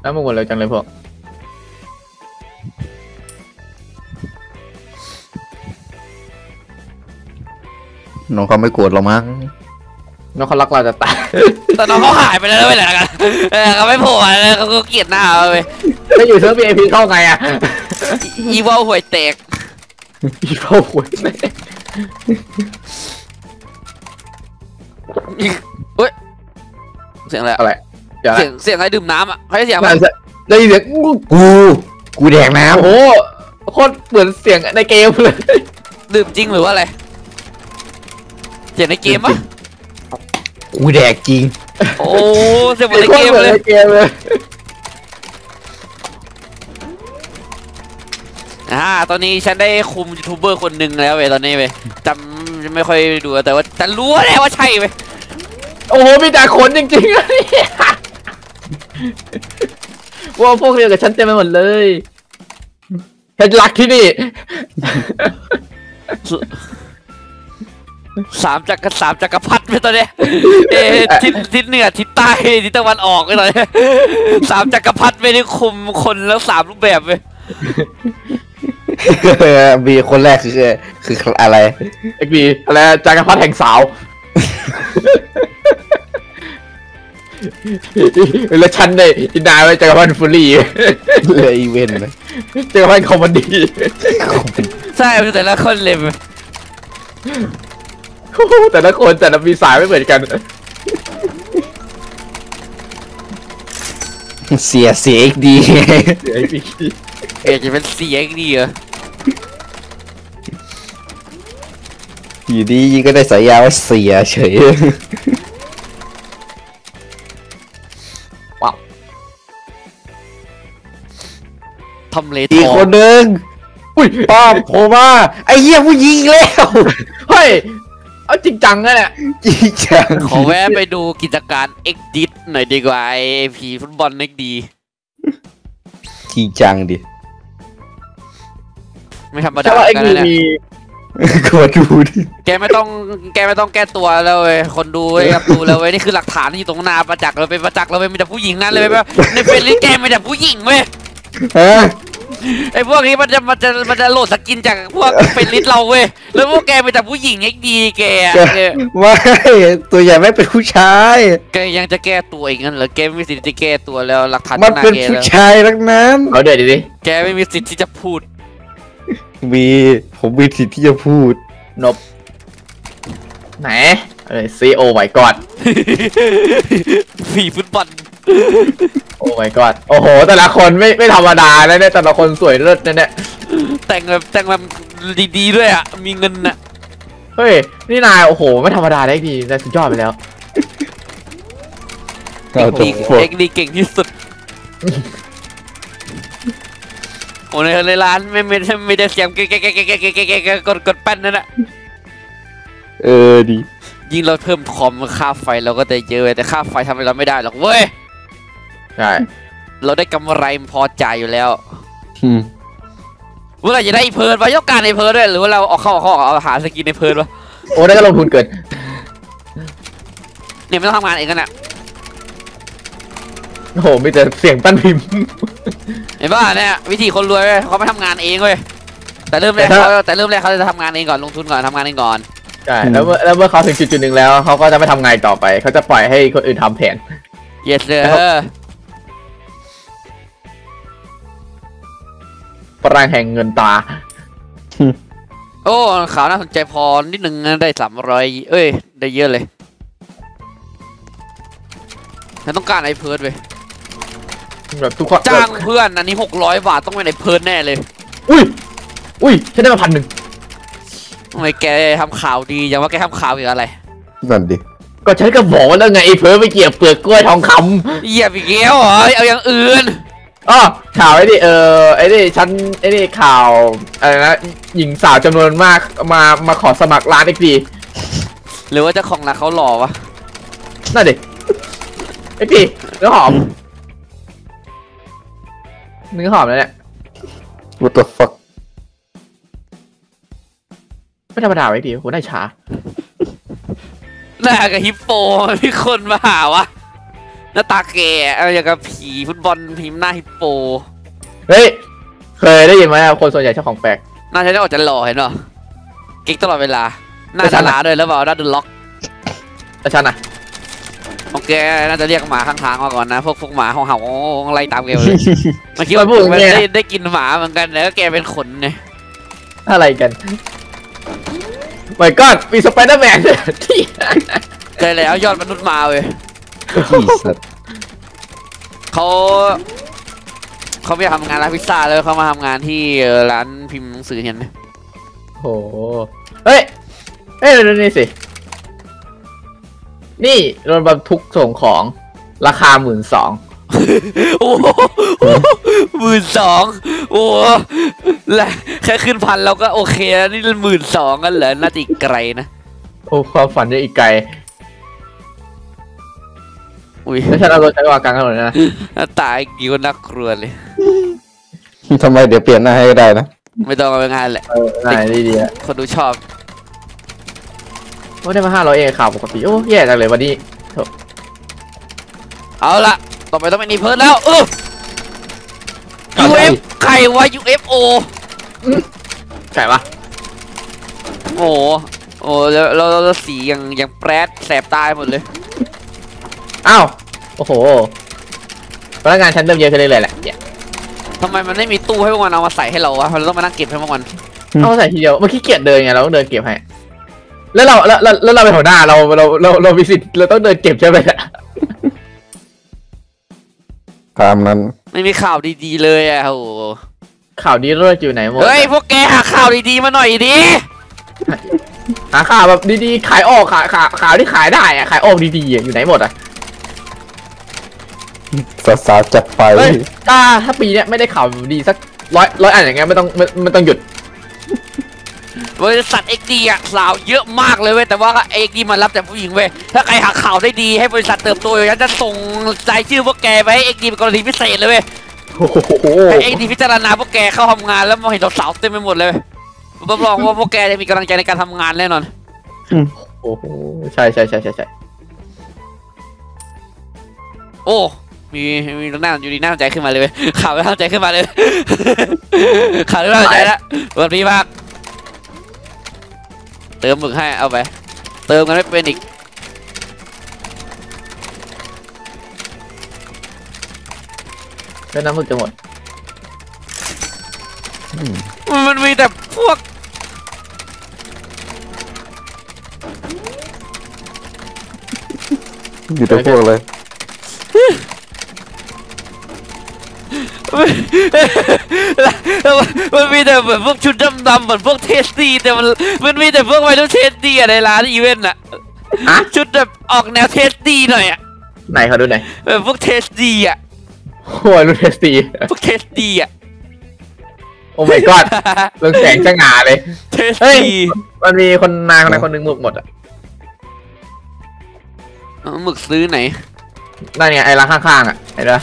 แล้วมันหมดแล้วจังเลยพวกน้องเขาไม่โกรธเรามั้งน้องเขารักเราจะตายแต่น้องเขาหายไปแล้วไม่เหรอกันเขาไม่โผล่เขาเกลียดหน้าเราไปถ้าอยู่เซิร์ฟVIPเข้าไงอ่ะอีวอลห่วยแตกอีวอลห่วยแตกเฮ้ยเสียงอะไรเสียงใครดื่มน้ำอ่ะใครเสียงได้ยินเสียงกูแดกน้ำโอ้โคตรเหมือนเสียงในเกมเลยดื่มจริงหรือว่าอะไรเสียในเกมปะกูแดกจริงโอ้เสียบในเกมเลยตอนนี้ฉันได้คุมยูทูบเบอร์คนหนึ่งแล้วเว้ยตอนนี้เว้ยจำไม่ค่อยดูแต่ว่าแต่รู้แหละว่าใช่เว้ยโอ้โหมีแต่คนจริงๆนะเนี่ยว่าพวกเดียวกับฉันเต็มไปหมดเลยฉันรักที่นี่สามจักรพรรดิไปตอนนี้ทิศเหนือทิศใต้ทิศตะวันออกไปตอนนี้สามจักรพรรดิไปได้คุมคนแล้วสามรูปแบบเลยบีคนแรกคืออะไรเอ็กบีอะไรจักรพรรดิแห่งสาวแล้วฉันได้อินดาไปจักรพรรดิฟูรี่เลยอีเวนต์นะจักรพรรดิคอมบันดี้ใช่แต่ละคนเลยแต่ละคนแต่ละมีสายไม่เหมือนกันเสียอีกดีเอกจะเป็นเสียอีกดีเหรออยู่ดีก็ได้สายยาวเสียเฉยว้าวทำเลทอีกคนหนึ่งป้าโผล่มาไอ้เหี้ยผู้หญิงอีกแล้วเฮ้ยเอาจริงจังเลยเนี่ยจริงจังขอแวะไปดูกิจการเอ็กดิสหน่อยดีกว่าไอพีฟุตบอลเอ็กดีจริงจังดิไม่ธรรมดาใช่ว่าเอ็กดีมี กดดูดิแกไม่ต้องแก้ตัวแล้วเว้ยคนดูไอ้ครับดูแล้วเว้ยนี่คือหลักฐานที่อยู่ตรงหน้าประจักษ์เลยเป็นประจักษ์แล้วเว้ยมีแต่ผู้หญิงนั่นเลยเว้ยในเฟซลิสแกมีแต่ผู้หญิงเว้ยไอ้พวกนี้มันจะโหลดสกินจากพวกเฟซลิสเราเว้ยแล้วพวกแกมีแต่ผู้หญิงไอ้ดีแกไม่ตัวใหญ่ไม่เป็นผู้ชายแกยังจะแก้ตัวอีกงั้นเหรอแกไม่มีสิทธิ์จะแก้ตัวแล้วหลักฐานมันเป็นผู้ชายรักน้ำเอาเดี๋ยวดิแกไม่มีสิทธิ์ที่จะพูดผมมีสิทธิ์ที่จะพูดนบไหนอะไรซีโอไว้ก่อนผีฟุตบอลโอ้ยก่อนโอ้โหแต่ละคนไม่ธรรมดานะเนี่ยแต่ละคนสวยเลิศนะเนี่ยแต่งแบบดีๆด้วยอ่ะมีเงินอ่ะเฮ้ยนี่นายโอ้โหไม่ธรรมดาได้ดีนายสุดยอดไปแล้วเอ็กดีเก่งที่สุดโอ้ในร้านไม่ได้เสียงแกกดปั้นนั่นแหละดียิ่งเราเพิ่มคอมค่าไฟเราก็จะเยอะแต่ค่าไฟทำอะไรเราไม่ได้หรอกเว้ยใช่เราได้กำไรพอใจอยู่แล้วเมื่อไหร่จะได้เพลินวะยกการในเพลินด้วยหรือว่าเราออกเข้าหาสกินในเพลินวะโอ้ได้ก็ลงทุนเกินเนี่ยไม่ต้องทำงานเองกันอะโอ้โหมีแต่เสียงปั้นพิมพ์ไอ้บ้าเนี่ยวิธีคนรวยเขาไม่ทำงานเองเว้ยแต่เริ่มแรกเขาจะทำงานเองก่อนลงทุนก่อนทำงานเองก่อนใช่แล้วเมื่อเขาถึงจุดหนึ่งแล้วเขาก็จะไม่ทำงานต่อไปเขาจะปล่อยให้คนอื่นทำแผน yes sir ปรางแห่งเงินตาโอ้ข่าวน่าสนใจพอนิดหนึ่งได้300เอ้ยได้เยอะเลยฉันต้องการไอ้เพิร์ดไปแบบทุกคนจ้างเพื่อนอันนี้600 บาทต้องไปในเพิร์ดแน่เลยอุ้ยฉันได้มา1,000ทำไมแกทำข่าวดีอย่างว่าแกทำข่าวอย่างอะไรนั่นดิก็ฉันก็บอกแล้วไงไอ้เพิร์ดไปเกี่ยวเปลือกกล้วยทองคำเหยียบอีกแล้วเหรอเอาอย่างอื่นอ๋อข่าวไอ้นี่ไอ้นี่ฉันไอ้นี่ข่าวอะไรนะหญิงสาวจำนวนมากมาขอสมัครร้านอีกทีหรือว่าเจ้าของร้านเขาหล่อวะนั่นดิไอ้พี่เนื้อหอมเลยเนี่ย What the fuck ไม่ธรรมดาไอ้พี่โหได้ช้าหน้ากับฮิปโปมีคนมาหาวะหน้าตาแก่อะไรอย่างกับผีฟุตบอลพิมพ์หน้าฮิปโปเฮ้ยเคยได้ยินไหมคนส่วนใหญ่ชอบของแปลกหน้าฉันจะออกจะหล่อเห็นหรอกิ๊กตลอดเวลาหน้าจะหลาด้วยแล้วเปล่าหน้าดูล็อกแต่ฉันอะโอเคน่าจะเรียกหมาข้างทางมาก่อนนะพวกหมาของเห่าอะไรตามแกเลยเมื่อกี้มันพูดมันได้กินหมาเหมือนกันแล้วแกเป็นขนเนี่ยอะไรกันโอ้ยก็มีสไปเดอร์แมนที่ใจแล้วยอดมนุษย์มาเว้ยเขาไม่ทำงานร้านพิซซ่าเลยเขามาทำงานที่ร้านพิมพ์หนังสือเห็นไหมโอ้เฮ้ยนี่สินี่รถบรรทุกส่งของราคา12,000โอ้12,000โอ้และแค่ขึ้นพันเราก็โอเคแล้วนี่เป็น12,000กันเหรอน่าจะอีกไกลนะโอ้ความฝันจะอีกไกลอุ้ยแล้วฉันเอารถจักรยานกลางถนนนะตายกี่คนน่ากลัวเลยทำไมเดี๋ยวเปลี่ยนหน้าให้ก็ได้นะไม่ต้องเอาไปงานแหละงานดีๆคนดูชอบโอ้ได้มา500เองข่าวปกติโอ้แย่จังเลยวันนี้เอาละต่อไปต้องไม่มีเพิ่มแล้วUF ไข่วะ UFO ไข่วะโอ้แล้วสีอย่างแปรดแสบตายหมดเลยอ้าวโอ้โหพนักงานชั้นเริ่มเยอะขึ้นเลยแหละทำไมมันไม่มีตู้ให้พวกมันเอามาใส่ให้เราวะมันต้องมานั่งเก็บให้พวกมันเอาใส่ทีเดียวมันขี้เกียจเดินไงเราต้องเดินเก็บให้แล้วเราเป็นหัวหน้าเรามีสิทธิ์เราต้องเดินเก็บใช่ไหมตามนั้นไม่มีข่าวดีๆเลยอ่ะโอ้ข่าวดีเลิศอยู่ไหนหมดเฮ้ยพวกแกหาข่าวดีๆมาหน่อยดิหาข่าวแบบดีๆขายออกข่าวที่ขายได้อ่ะขายออกดีๆอยู่ไหนหมดอ่ะสาวๆจัดไปถ้าปีเนี้ยไม่ได้ข่าวดีสักร้อยอันอย่างเงี้ยไม่ต้องหยุดบริษัทเอ็กดีอ่ะสาวเยอะมากเลยเว้ยแต่ว่าเอ็กดีมารับแต่ผู้หญิงเว้ยถ้าใครหาข่าวได้ดีให้บริษัทเติบโตฉันจะส่งรายชื่อพวกแกไปให้เอ็กดีเป็นกรณีพิเศษเลยเว้ยให้เอ็กดีพิจารณาพวกแกเข้าทำงานแล้วมองเห็นสาวเต็มไปหมดเลย รับรองว่าพวกแกจะมีกำลังใจในการทำงานแน่นอนโอ้โหใช่ใช่ใช่ใช่โอ้มีหน้าอยู่ดีหน้าใจขึ้นมาเลยข่าวน่าใจขึ้นมาเลยข่าวน่าใจแล้ววันนี้มากเติมหมึกให้เอาไปเติมกันไม่เป็นอีกแล้วน้ำหมึกจะหมดมันมีแต่พวกอยู่แต่พวกเลยมันมีแต่เหมือนพวกชุดดำๆเหมือนพวกเทสตี้แต่มันมีแต่พวกวัยรุ่นเทสตี้ในร้านอีเวนต์น่ะชุดแบบออกแนวเทสตี้หน่อยอ่ะไหนเขาดูไหนแบบพวกเทสตี้อ่ะวัยรุ่นเทสตี้พวกเทสตี้อ่ะโอ้ my god เรื่องแสงจะหนาเลยเฮ้ยมันมีคนนางคนนึงหมึกหมดอ่ะหมึกซื้อไหนนั่นไงไอ้ร้านข้างๆอ่ะไอ้ละ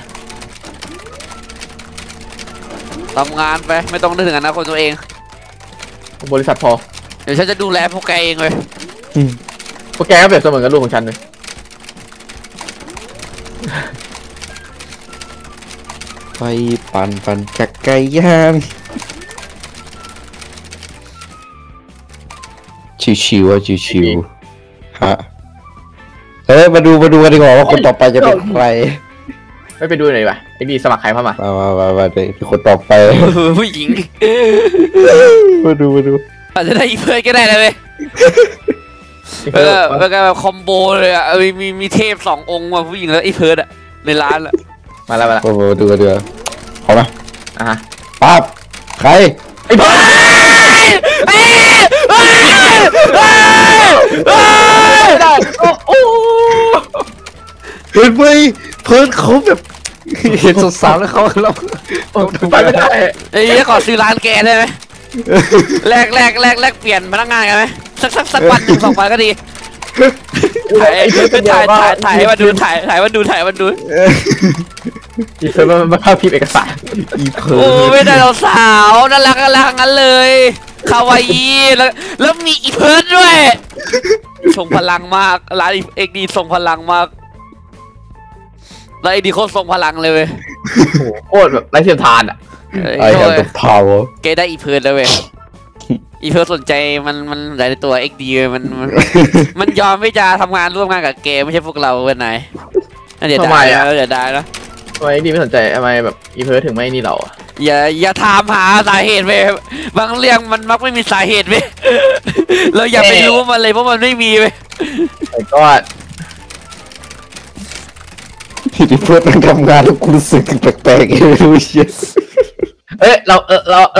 ทำงานไปไม่ต้องนึกถึงอนาคตตัวเองบริษัทพอเดี๋ยวฉันจะดูแลพวกแกเองเลยพวกแกก็เปรียบเสมือนกับลูกของฉันเลยไปปั่นจักรยานชิวๆอ่ะชิวๆฮะเฮ้ยมาดูกันดีกว่าว่าคนต่อไปจะเป็นใครไม่ไปดูหน่อยป่ะไอ้นี่สมัครใครเข้ามามาไปคนต่อไปผู้หญิงมาดูอาจจะได้อีเพื่อนก็ได้นะเว้ยเป็นการแบบคอมโบเลยอ่ะมีเทพสององค์มาผู้หญิงแล้วอีเพื่อนอ่ะในร้านอ่ะมาแล้วดูเข้ามาอ่ะป๊าบใครไอ้บ้าโอ้เฮ้ยเพื่อนเขาแบบเห็นสาวๆแล้วเขาไปไม่ได้ไอ้เนี้ยขอซื้อร้านแกได้ไหมแลกเปลี่ยนพนักงานกันไหมสักวันหนึ่งสองวันก็ดีถ่ายมาดูถ่ายมาดูอีเพิร์นมาเข้าพิมพ์เอกสารอีเพิร์นโอ้ไม่ได้เราสาวน่ารักงั้นเลยคาวาอิแล้วมีอีเพิร์นด้วยทรงพลังมากร้านเอกดีทรงพลังมากแล้วไอ้ดีโคตรทรงพลังเลยเว้ยโคตรแบบไร้เทียมทานอ่ะไอ้แบบตัวพาวเกย์ได้อีเพิร์นเลยเว้ยอีเพิร์นสนใจมันหลายตัวเอ็กดีมันยอมไม่จะทำงานร่วมงานกับเกย์ไม่ใช่พวกเราเว้ยนายทำไมอ่ะเดี๋ยวได้แล้วทำไมเอ็กดีไม่สนใจทำไมแบบอีเพิร์นถึงไม่นี่เราอย่าถามหาสาเหตุเว้ยบางเรื่องมันมักไม่มีสาเหตุเว้ยเราอย่าไปรู้มันเลยเพราะมันไม่มีเว้ยก็ที่เพื่อนมันทำงานแล้วกูรู้สึกแปลกๆไม่รู้เชียเอ้ยเ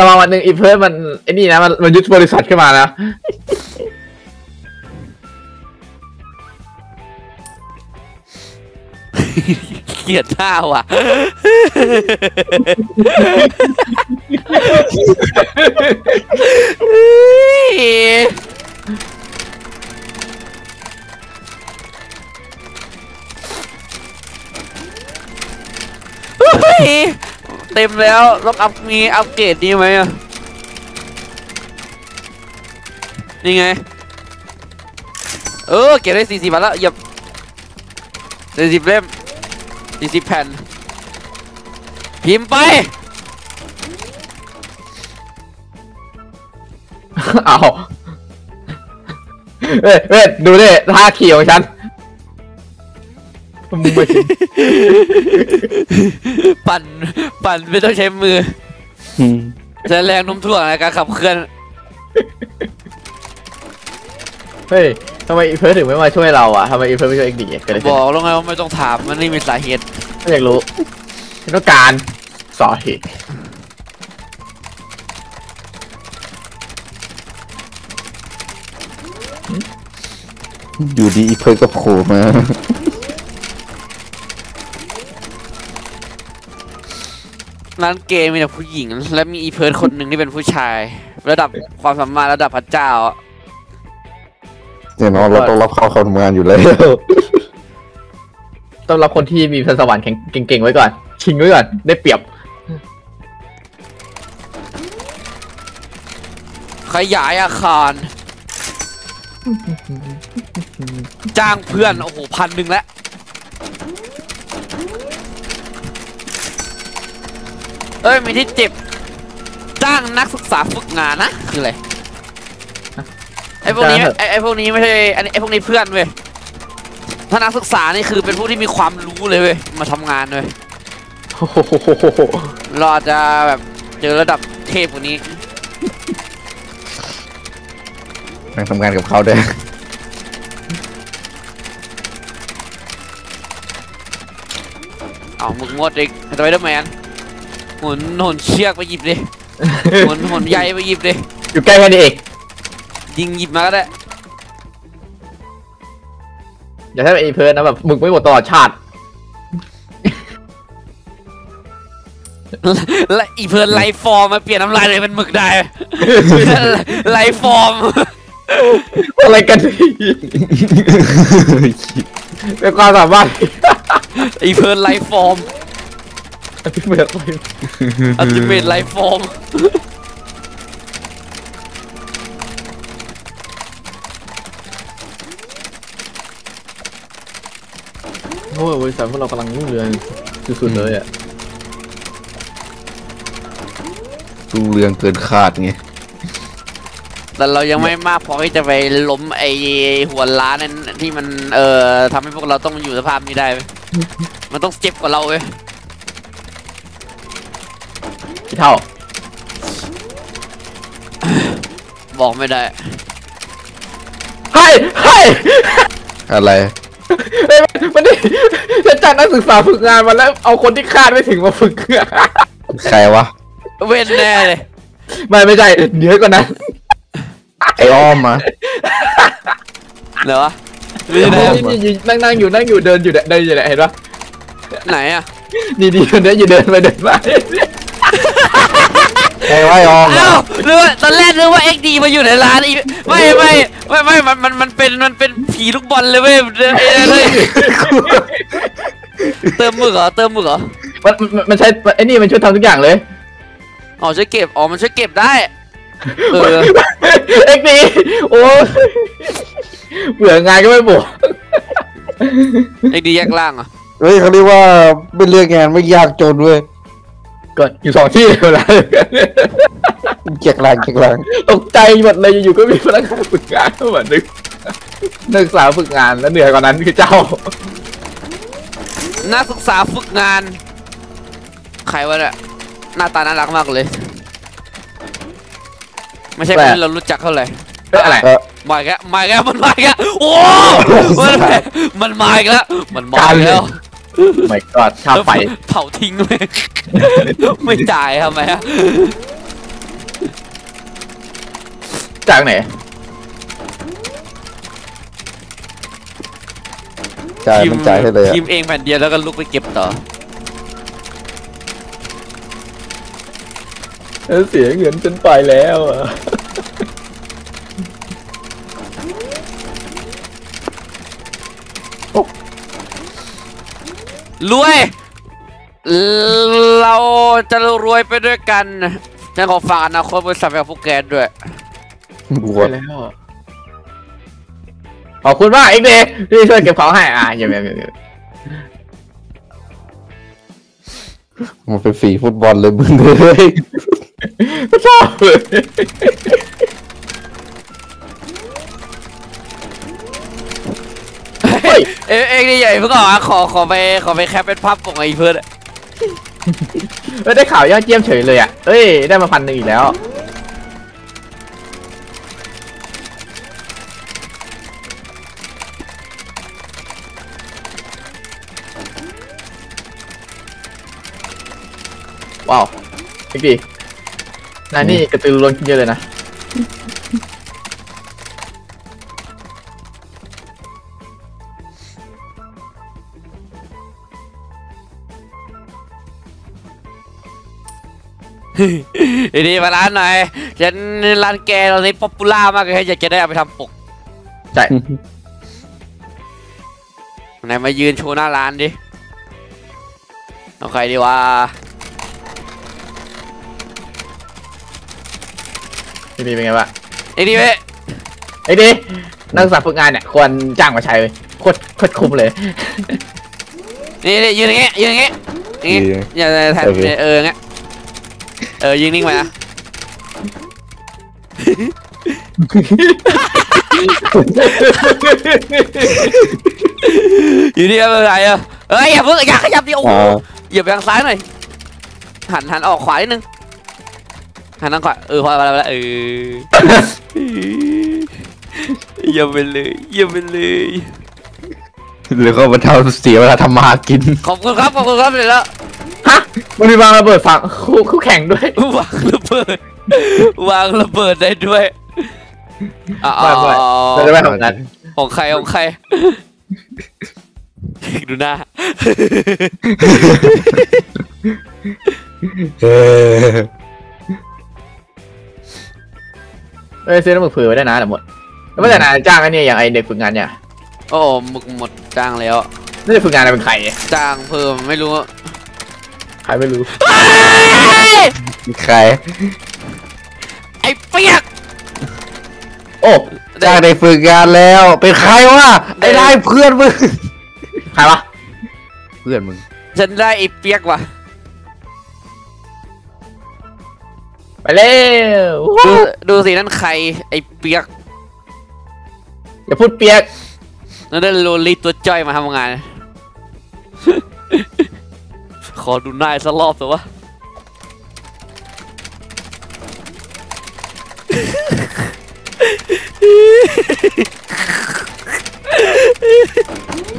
ราวันหนึ่งอีเพื่อนมันไอ้นี่นะมันยึดบริษัทขึ้นมานะเกลียดท่าว่ะเต็มแล้วลองมีอัปเกรดดีไหมอ่ะนี่ไงเก็บได้40บาทแล้วหยับ40เล่ม40แผ่นพิมพ์ไปเอาเว้ยดูดิท่าขี่ของฉันปั่นไม่ต้องใช้มือใช้แรงโน้มถ่วงในการขับเคลื่อนเฮ้ยทำไมอีเพิร์นถึงไม่มาช่วยเราอ่ะทำไมอีเพิร์นไม่ช่วยเอกดีอ่ะบอกแล้วไงว่าไม่ต้องถามมันไม่มีสาเหตุไม่อยากรู้ไม่ต้องการสาเหตุอยู่ดีอีเพิร์นก็โผล่มาร้านเกมมีแต่ผู้หญิงและมีอีเพิร์ทคนหนึ่งที่เป็นผู้ชายระดับความสามารถระดับพระเจ้าเนี่ยน้องเราต้องรับเขาทำงานอยู่แล้วต้องรับคนที่มีพรสวรรค์เก่งๆไว้ก่อนชิงไว้ก่อนได้เปรียบ ขยายอาคารจ้างเพื่อนโอ้โห1,000แล้วเอ้ยมีที่เจ็บจ้างนักศึกษาฝึกงานนะคืออะไรไอพวกนี้ไม่ใช่ไอพวกนี้เพื่อนเว้ยถ้านักศึกษานี่คือเป็นผู้ที่มีความรู้เลยเว้ยมาทำงานเลยรอจะแบบเจอระดับเทพกว่านี้นั่งทำงานกับเขาด้วยเอามึงงดอีกจะไปได้ไหมอันหุ่นเชือกไปหยิบดิหุ่นใหญ่ไปหยิบดิอยู่ใกล้แค่นี้เองยิงหยิบมาก็ได้อย่าให้ไอ้เพิร์นนะแบบมึงไม่หมดตลอดชาติและอีเพิร์นไลฟ์ฟอร์มมาเปลี่ยนน้ำลายเลยเป็นหมึกได้ไลฟ์ฟอร์มอะไรกันเป็นความสามารถอีเพิร์นไลฟ์ฟอร์มอันติเมทไลฟ์ฟอร์มโอ้ยบริษัทพวกเรากำลังรุ่งเรืองสุดๆเลยอ่ะรุ่งเรืองเกินคาดไงแต่เรายังไม่มากพอที่จะไปล้มไอ้หัวล้านนั้นที่มันทำให้พวกเราต้องอยู่สภาพนี้ได้มันต้องเจ็บกว่าเราเว้ยพี่เท่าบอกไม่ได้ให้อะไรมันนี่จะจัดนักศึกษาฝึกงานมาแล้วเอาคนที่คาดไม่ถึงมาฝึกใครวะเว้นแน่เลยไม่ใช่เดี๋ยวก่อนนะไอ้อ้อมมาเหรอนั่งอยู่เดินอยู่เห็นปะไหนอ่ะดีๆคนนี้อยู่เดินไปเดินมาไอ้ว่าอ้อมอ้าวเรื่องตอนแรกเรื่องว่า XD มาอยู่ในร้านไม่มันเป็นผีลูกบอลเลยเว้ยเติมมือเหรอมันใช้ไอ้นี่มันช่วยทำทุกอย่างเลยอ๋อช่วยเก็บอ๋อมันช่วยเก็บได้XD โอ้เบื่องานก็ไม่บวก XD แยกล่างอ่ะเฮ้ยเขาเรียกว่าเป็นเรื่องงานไม่ยากจนเว้ยก็อยู่สองที่เวลาเกียกลางตกใจหมดเลยอยู่ๆก็มีพนักงานฝึกงานเหมือนนักศึกษาฝึกงานแล้วเหนื่อยกว่านั้นคือเจ้านักศึกษาฝึกงานใครวะเนี่ยหน้าตาน่ารักมากเลยไม่ใช่คนที่เรารู้จักเท่าไหร่อะไรมาแกมันมาแกโอ้มันมาอีกแล้วไม่ก็ชาไฟเผาทิ้งเลยไม่จ่ายทำไมฮะจากไหนจ่ายให้เลยทีมเองแผ่นเดียวแล้วก็ลุกไปเก็บต่อเสียเงินจนไปแล้วอ่ะรวยเราจะรวยไปด้วยกันฉันขอฝากอนาคตบริษัทกับพวกแกด้วยบวชขอบคุณมากเอ็กเดย์ที่ช่วยเก็บของให้อย่ามันเป็นฝีฟุตบอลเลยมึงเลยไม่ชอบเอ็กนี่ใหญ่เพิ่งออกขอไปแคปเป็นภาพปกไอ้เพื่อนไม่ได้ข่าวยอดเยี่ยมเฉยเลยอ่ะเอ้ยได้มา1,000อีกแล้วว้าวเอ็กนี่นายนี่กระตือรือร้นเยอะเลยนะดีมาร้านหน่อยฉันร้านแกตอนนี้ป๊อปปูล่ามากเลยอยากจะได้เอาไปทำปกใช่ไหนมายืนโชว์หน้าร้านดิเอาใครดีวะพี่เป็นไงวะ ไอ้นี่เว้ยไอ้นี่นักศึกษาฝึกงานเนี่ยควรจ้างมาใช้เลยโคตรคุ้มเลยนี่ยืนอย่างเงี้ยยืนอย่างเงี้ยอย่าแทนอย่างเงี้ยยืนนิ่งไปนะอยู่นี่เป็นไรอ่ะเอ้ยอย่าเพิ่งอยากขยับดิโอ้โหเหยียบไปทางซ้ายหน่อยหันออกขวานิดนึงหันทางขวาขวาไปแล้วอย่าไปเลยอย่าไปเลยหรือก็มันเท่าเสียเวลาทำมากินขอบคุณครับขอบคุณครับเลยแล้วฮะมันมีวางระเบิดฝักคู่แข่งด้วยวางระเบิดได้ด้วยไม่ของนั้นของใครดูหน้าซื้อน้ำหมึกเผื่อไว้ได้นะแต่หมดแล้วไม่แต่นายจ้างไอ้นี่อย่างไอเด็กฝึกงานเนี่ยโอ้มึกหมดจ้างแล้วนี่จะฝึกงานอะไรเป็นใครจ้างเพิ่มไม่รู้ใครไม่รู้ใครไอเปียกโอ้จ้างได้ฝึกงานแล้วเป็นใครวะได้เพื่อนมึงใครวะเพื่อนมึงฉันได้ไอเปียกว่ะไปเร็วดูสินั่นใครไอเปียกอย่าพูดเปียกนั่นได้โลลีตัวจ้อยมาทำงานขอดูนายสักรอบเถอะวะ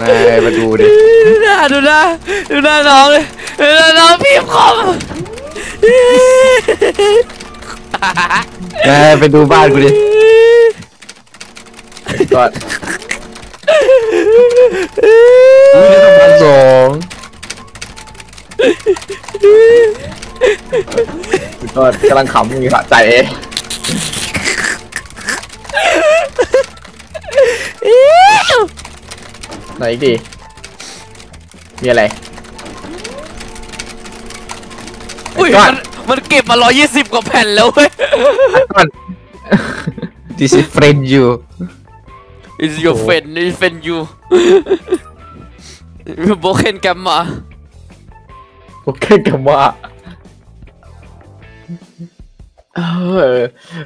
นายมาดูดิดูหน้าน้องเลยดูหน้าน้องพี่คอมนายไปดูบ้านกูดิก่อน2,002ก็กำลังขำมีสะใจเองไหนอีกดีมีอะไรอุ้ยมันเก็บมา120กว่าแผ่นแล้วเว้ย This is friend you This is your friend This is friend you โบเคนกรรมมาโอเคกับว่า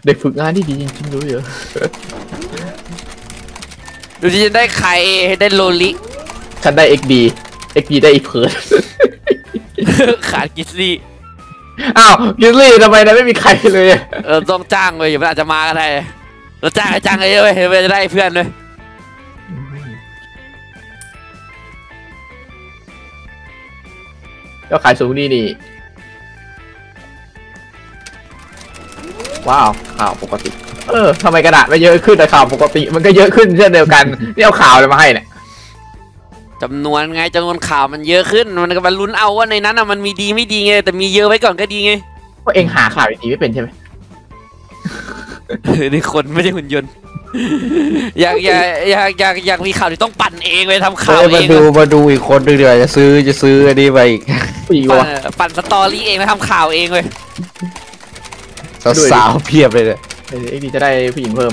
เด็กฝึกงานที่ดีจริงๆรู้เยอะดูที่จะได้ใครได้โลลิฉันได้ XD ได้อีเพิร์ดขาดกิสลี่อ้าวกิสลี่ทำไมนะไม่มีใครเลยต้องจ้างเลยเดี๋ยวมันอาจจะมาก็ได้เราจ้างเลยเว้ยจะได้เพื่อนเลยก็ขายสูงนี่นี่ว้าวข่าวปกติทำไมกระดาษไม่เยอะขึ้นแต่ข่าวปกติมันก็เยอะขึ้นเช่นเดียวกันนี่เอาข่าวอะไรมาให้เนี่ยจำนวนไงจำนวนข่าวมันเยอะขึ้นมันก็มาลุ้นเอาว่าในนั้นอ่ะมันมีดีไม่ดีไงแต่มีเยอะไว้ก่อนก็ดีไงก็เองหาข่าวดีไม่เป็นใช่ไหมนี่คนไม่ใช่หุ่นยนต์อยากมีข่าวที่ต้องปั่นเองเลยทำข่าวเองมาดูอีกคนนึงเดี๋ยวจะซื้ออันนี้ไปอีกปั่นสตอรี่เองแล้วทำข่าวเองเลยสาวเพียบเลยเนี่ยไอ้ดีจะได้ผู้หญิงเพิ่ม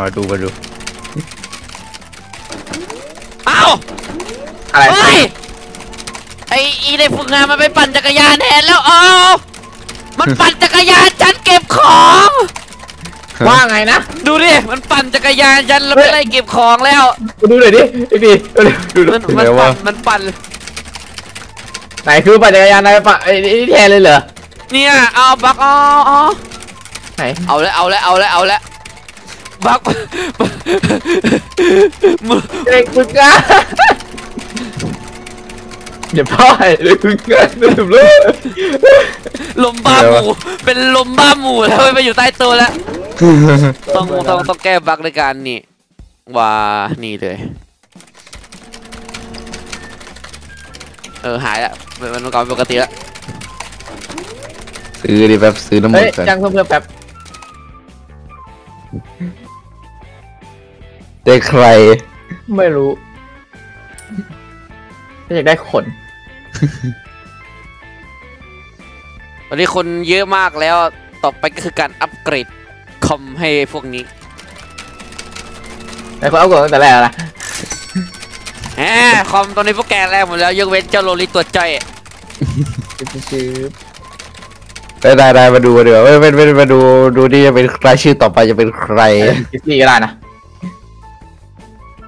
มาดูเอ้าอะไรไอ้อีได้ฝึกงานมันไปปั่นจักรยานแทนแล้วอ๋อมันปั่นจักรยานฉันเก็บของว่าไงนะดูดิมันปั่นจักรยานฉันแล้วไม่ได้เก็บของแล้วดูหน่อยดิไอ้ดิดูมันปั่นไหนคือปั่นจักรยานอะไรปั่นไอ้นี่แทนเลยเหรอเนี่ยเอาบักอ๋อไหนเอาแล้วบักเด็กฝึกงานอย่าพ่ายเลยคุณเกิดลืมเลยลมบ้าหมูเป็นลมบ้าหมูแล้วไปอยู่ใต้ตัวแล้วต้องแก้บั๊กในการนี่ว่านี่เลยหายละมันกลับปกติละซื้อดิแป๊บซื้อน้ำมันกันจ้างเพื่อแป๊บได้ใครไม่รู้อยากได้ขน ตอนนี้คนเยอะมากแล้วต่อไปก็คือการอัปเกรดคอมให้พวกนี้ไอ้คนอัปเกรดตั้งแต่แรกแล้วนะคอมตอนนี้พวกแกแรงหมดแล้วยกเว้นเจ้าโลลิตัวใจได้มาดูเดี๋ยวไม่มาดูที่จะเป็นใครชื่อต่อไปจะเป็นใครนี่ก็ได้นะ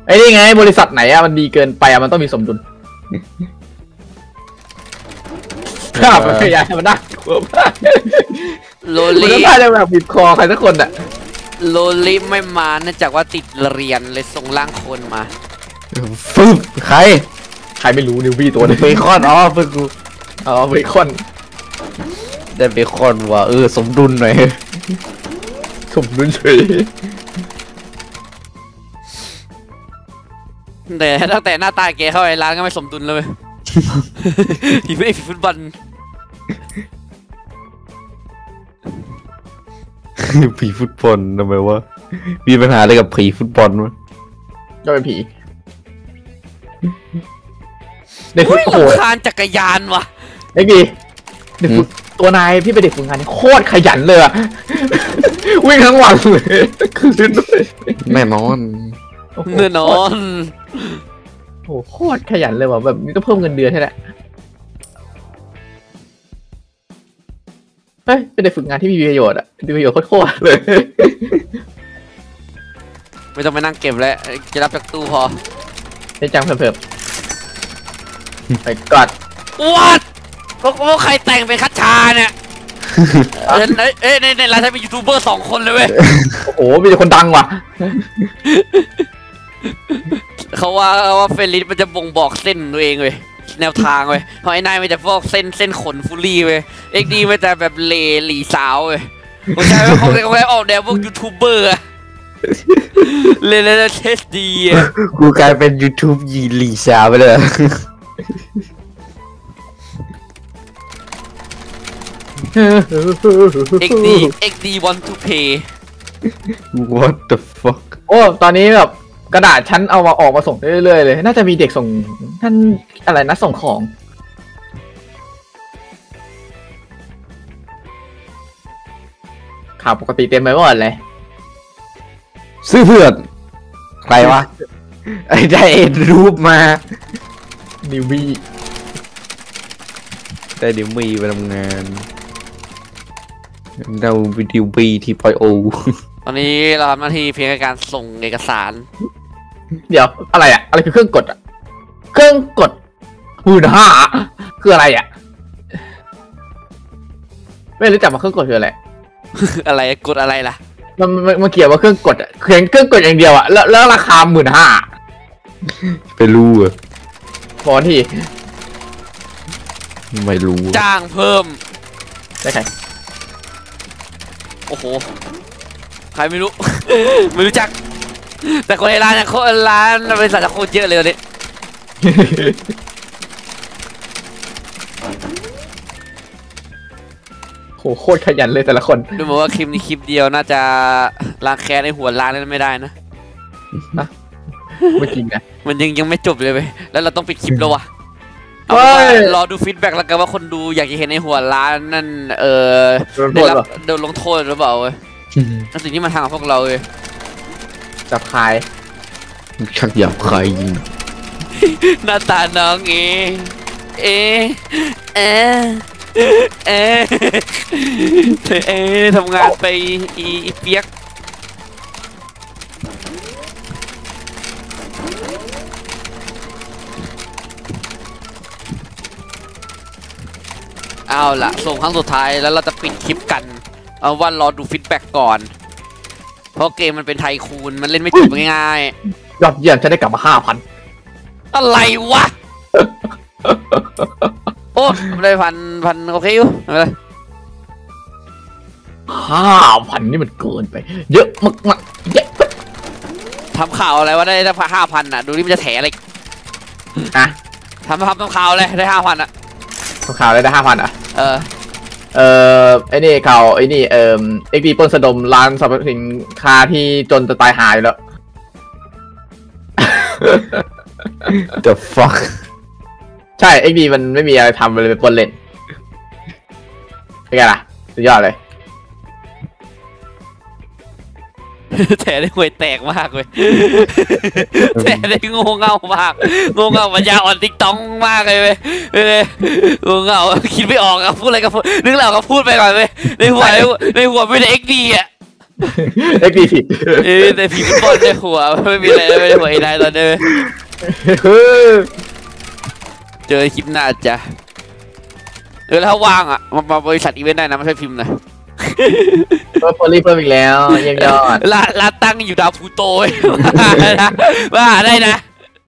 ไอ้นี่ไงบริษัทไหนอะมันดีเกินไปอะมันต้องมีสมดุลข้ามันพยายามมันน่ากลัวมากโลลิมันน่าจะแบบบีบคอใครสักคนอะโลลิไม่มาเนื่องจากว่าติดเรียนเลยส่งร่างคนมาฟึบใครไม่รู้นิวบี้ตัวนี้เบคอนอ๋อเพื่อนกูอ๋อเบคอนได้เบคอนว่ะสมดุลหน่อยสมดุลเฉยแต่ตั้งแต่หน้าตาแกเข้าไอ้ร้านก็ไม่สมดุลเลยที่ไม่ฟุตบอลผีฟุตบอลทำไมวะมีปัญหาอะไรกับผีฟุตบอลวะก็เป็นผีเด็กฝึกโหดจักรยานว่ะไอ้กีเด็กฝึกตัวนายพี่เป็นเด็กฝึกงานนี่โคตรขยันเลยอะวิ่งทั้งวันเลยคืนด้วยแน่นอนแน่นอนโอ้โหโคตรขยันเลยว่ะแบบนี้ก็เพิ่มเงินเดือนแค่นั้นเฮ้ยเป็นเด็กฝึกงานที่มีประโยชน์อะมีประโยชน์โคตรเลยไม่ต้องไปนั่งเก็บแล้วจะรับจากตู้พอได้จังเพิ่มไอ้กัดวัดพวกใครแต่งเป็นคัชชาเนี่ยในร้านใช้เป็นยูทูบเบอร์2คนเลยเว้ยโอ้โหมีแต่คนดังว่ะเขาว่าเฟรนลิสมันจะบ่งบอกเส้นตัวเองเว้ยแนวทางเว้ยเพราะไอ้นายมันจะบอกเส้นขนฟูรี่เว้ยเอ็กดีมันจะแบบเลหลีสาวเว้ยผมใช้ว่าเขาออกแนวพวกยูทูบเบอร์เลยเทสดีกูกลายเป็นยูทูบยีหลีสาวไปเลยXD want to pay what the fuck โอ้ตอนนี้แบบกระดาษชั้นเอามาออกมาส่งเรื่อยๆเลยน่าจะมีเด็กส่งท่านอะไรนะส่งของข่าวปกติเต็มไปหมดเลยซื้อเพื่อนใครวะไอ้ได้รูปมาดิวีแต่ดิวีไปทำงานเราวิดีวีที่พอยโอตอนนี้เราทำหน้าที่เพียงการส่งเอกสารเดี๋ยวอะไรอะอะไรคือเครื่องกดอะเครื่องกดหูหน้าคืออะไรอะไม่รู้จักว่าเครื่องกดคืออะไรอะไรกดอะไรล่ะมันเกี่ยวว่าเครื่องกดอะเครื่องกดอย่างเดียวอะแล้วราคา15,000ไปรู้อะพอที่ไม่รู้จ้างเพิ่มได้ใครโอ้โหใครไม่รู้ ไม่รู้จักแต่คนในร้านเนี่ยร้านบริษัทโคตรเยอะเลยเนี่ย โหโคตรขยันเลยแต่ละคนดูเหมือนว่าคลิปนี้คลิปเดียวน่าจะล้างแค้นในหัวร้านนั้นไม่ได้นะ ไม่จริงนะมันยังไม่จบเลยไปแล้วเราต้องปิดคลิปแล้ววะรอดูฟีดแบ็กแล้วกันว่าคนดูอยากจะเห็นในหัวร้านนั่นได้รับโดนลงโทษหรือเปล่าเว้ยนั่นสิ่งที่มันทำกับพวกเราเลยจับคายชักหยาบคายยิงหน้าตาน้องเอทำงานไปอีเปียกเอาล่ะส่งครั้งสุดท้ายแล้วเราจะปิดคลิปกันเอาว่ารอดูฟีดแบ็กก่อนเพราะเกมมันเป็นไทคูนมันเล่นไม่จบง่ายๆยอดเยี่ยมจะได้กลับมา 5,000 อะไรวะ โอ้ได้พันโอเคอยู่อะไร 5,000 นี่มันเกินไปเยอะมากๆเยอะทำข่าวอะไรวะได้ถ้า 5,000 น่ะดูนี่มันจะแถอะไรอ่ะทำข่าวเลยได้ 5,000 อ่ะข่าวได้ 5,000 อ่ะไอ้นี่ข่าวไอ้นี่เอ็กซ์ดีปล้นสะดมร้านสรรพสินค้าที่จนจะตายหายแล้ว The fuck ใช่เอ็กซ์ดีมันไม่มีอะไรทำเลยไปปล้นเล่น เป็นไงล่ะสุดยอดเลย แถได้ห่วยแตกมากเลย แถได้โง่เง่ามากโง่เง่าปัญญาอ่อนติ๊กต๊อกมากเลยเลยโง่เง่าคิดไม่ออกครับพูดอะไรก็พูดนึกแล้วก็พูดไปก่อนเลยในหัวไม่ได้เอ็กดีอ่ะเอ็กดีผิดแต่ผิดบอลในหัวไม่มีอะไรไม่ได้หัวไอ้นายตอนนี้เจอคลิปหน้าจ้ะแล้วถ้าว่างอ่ะมาบริษัทอีเวนต์ได้นะไม่ใช่พิมพ์นะเพิ่มโพลีเพิ่มอีกแล้วยังยอดลาตั้งอยู่ดาวพูโตมาได้นะ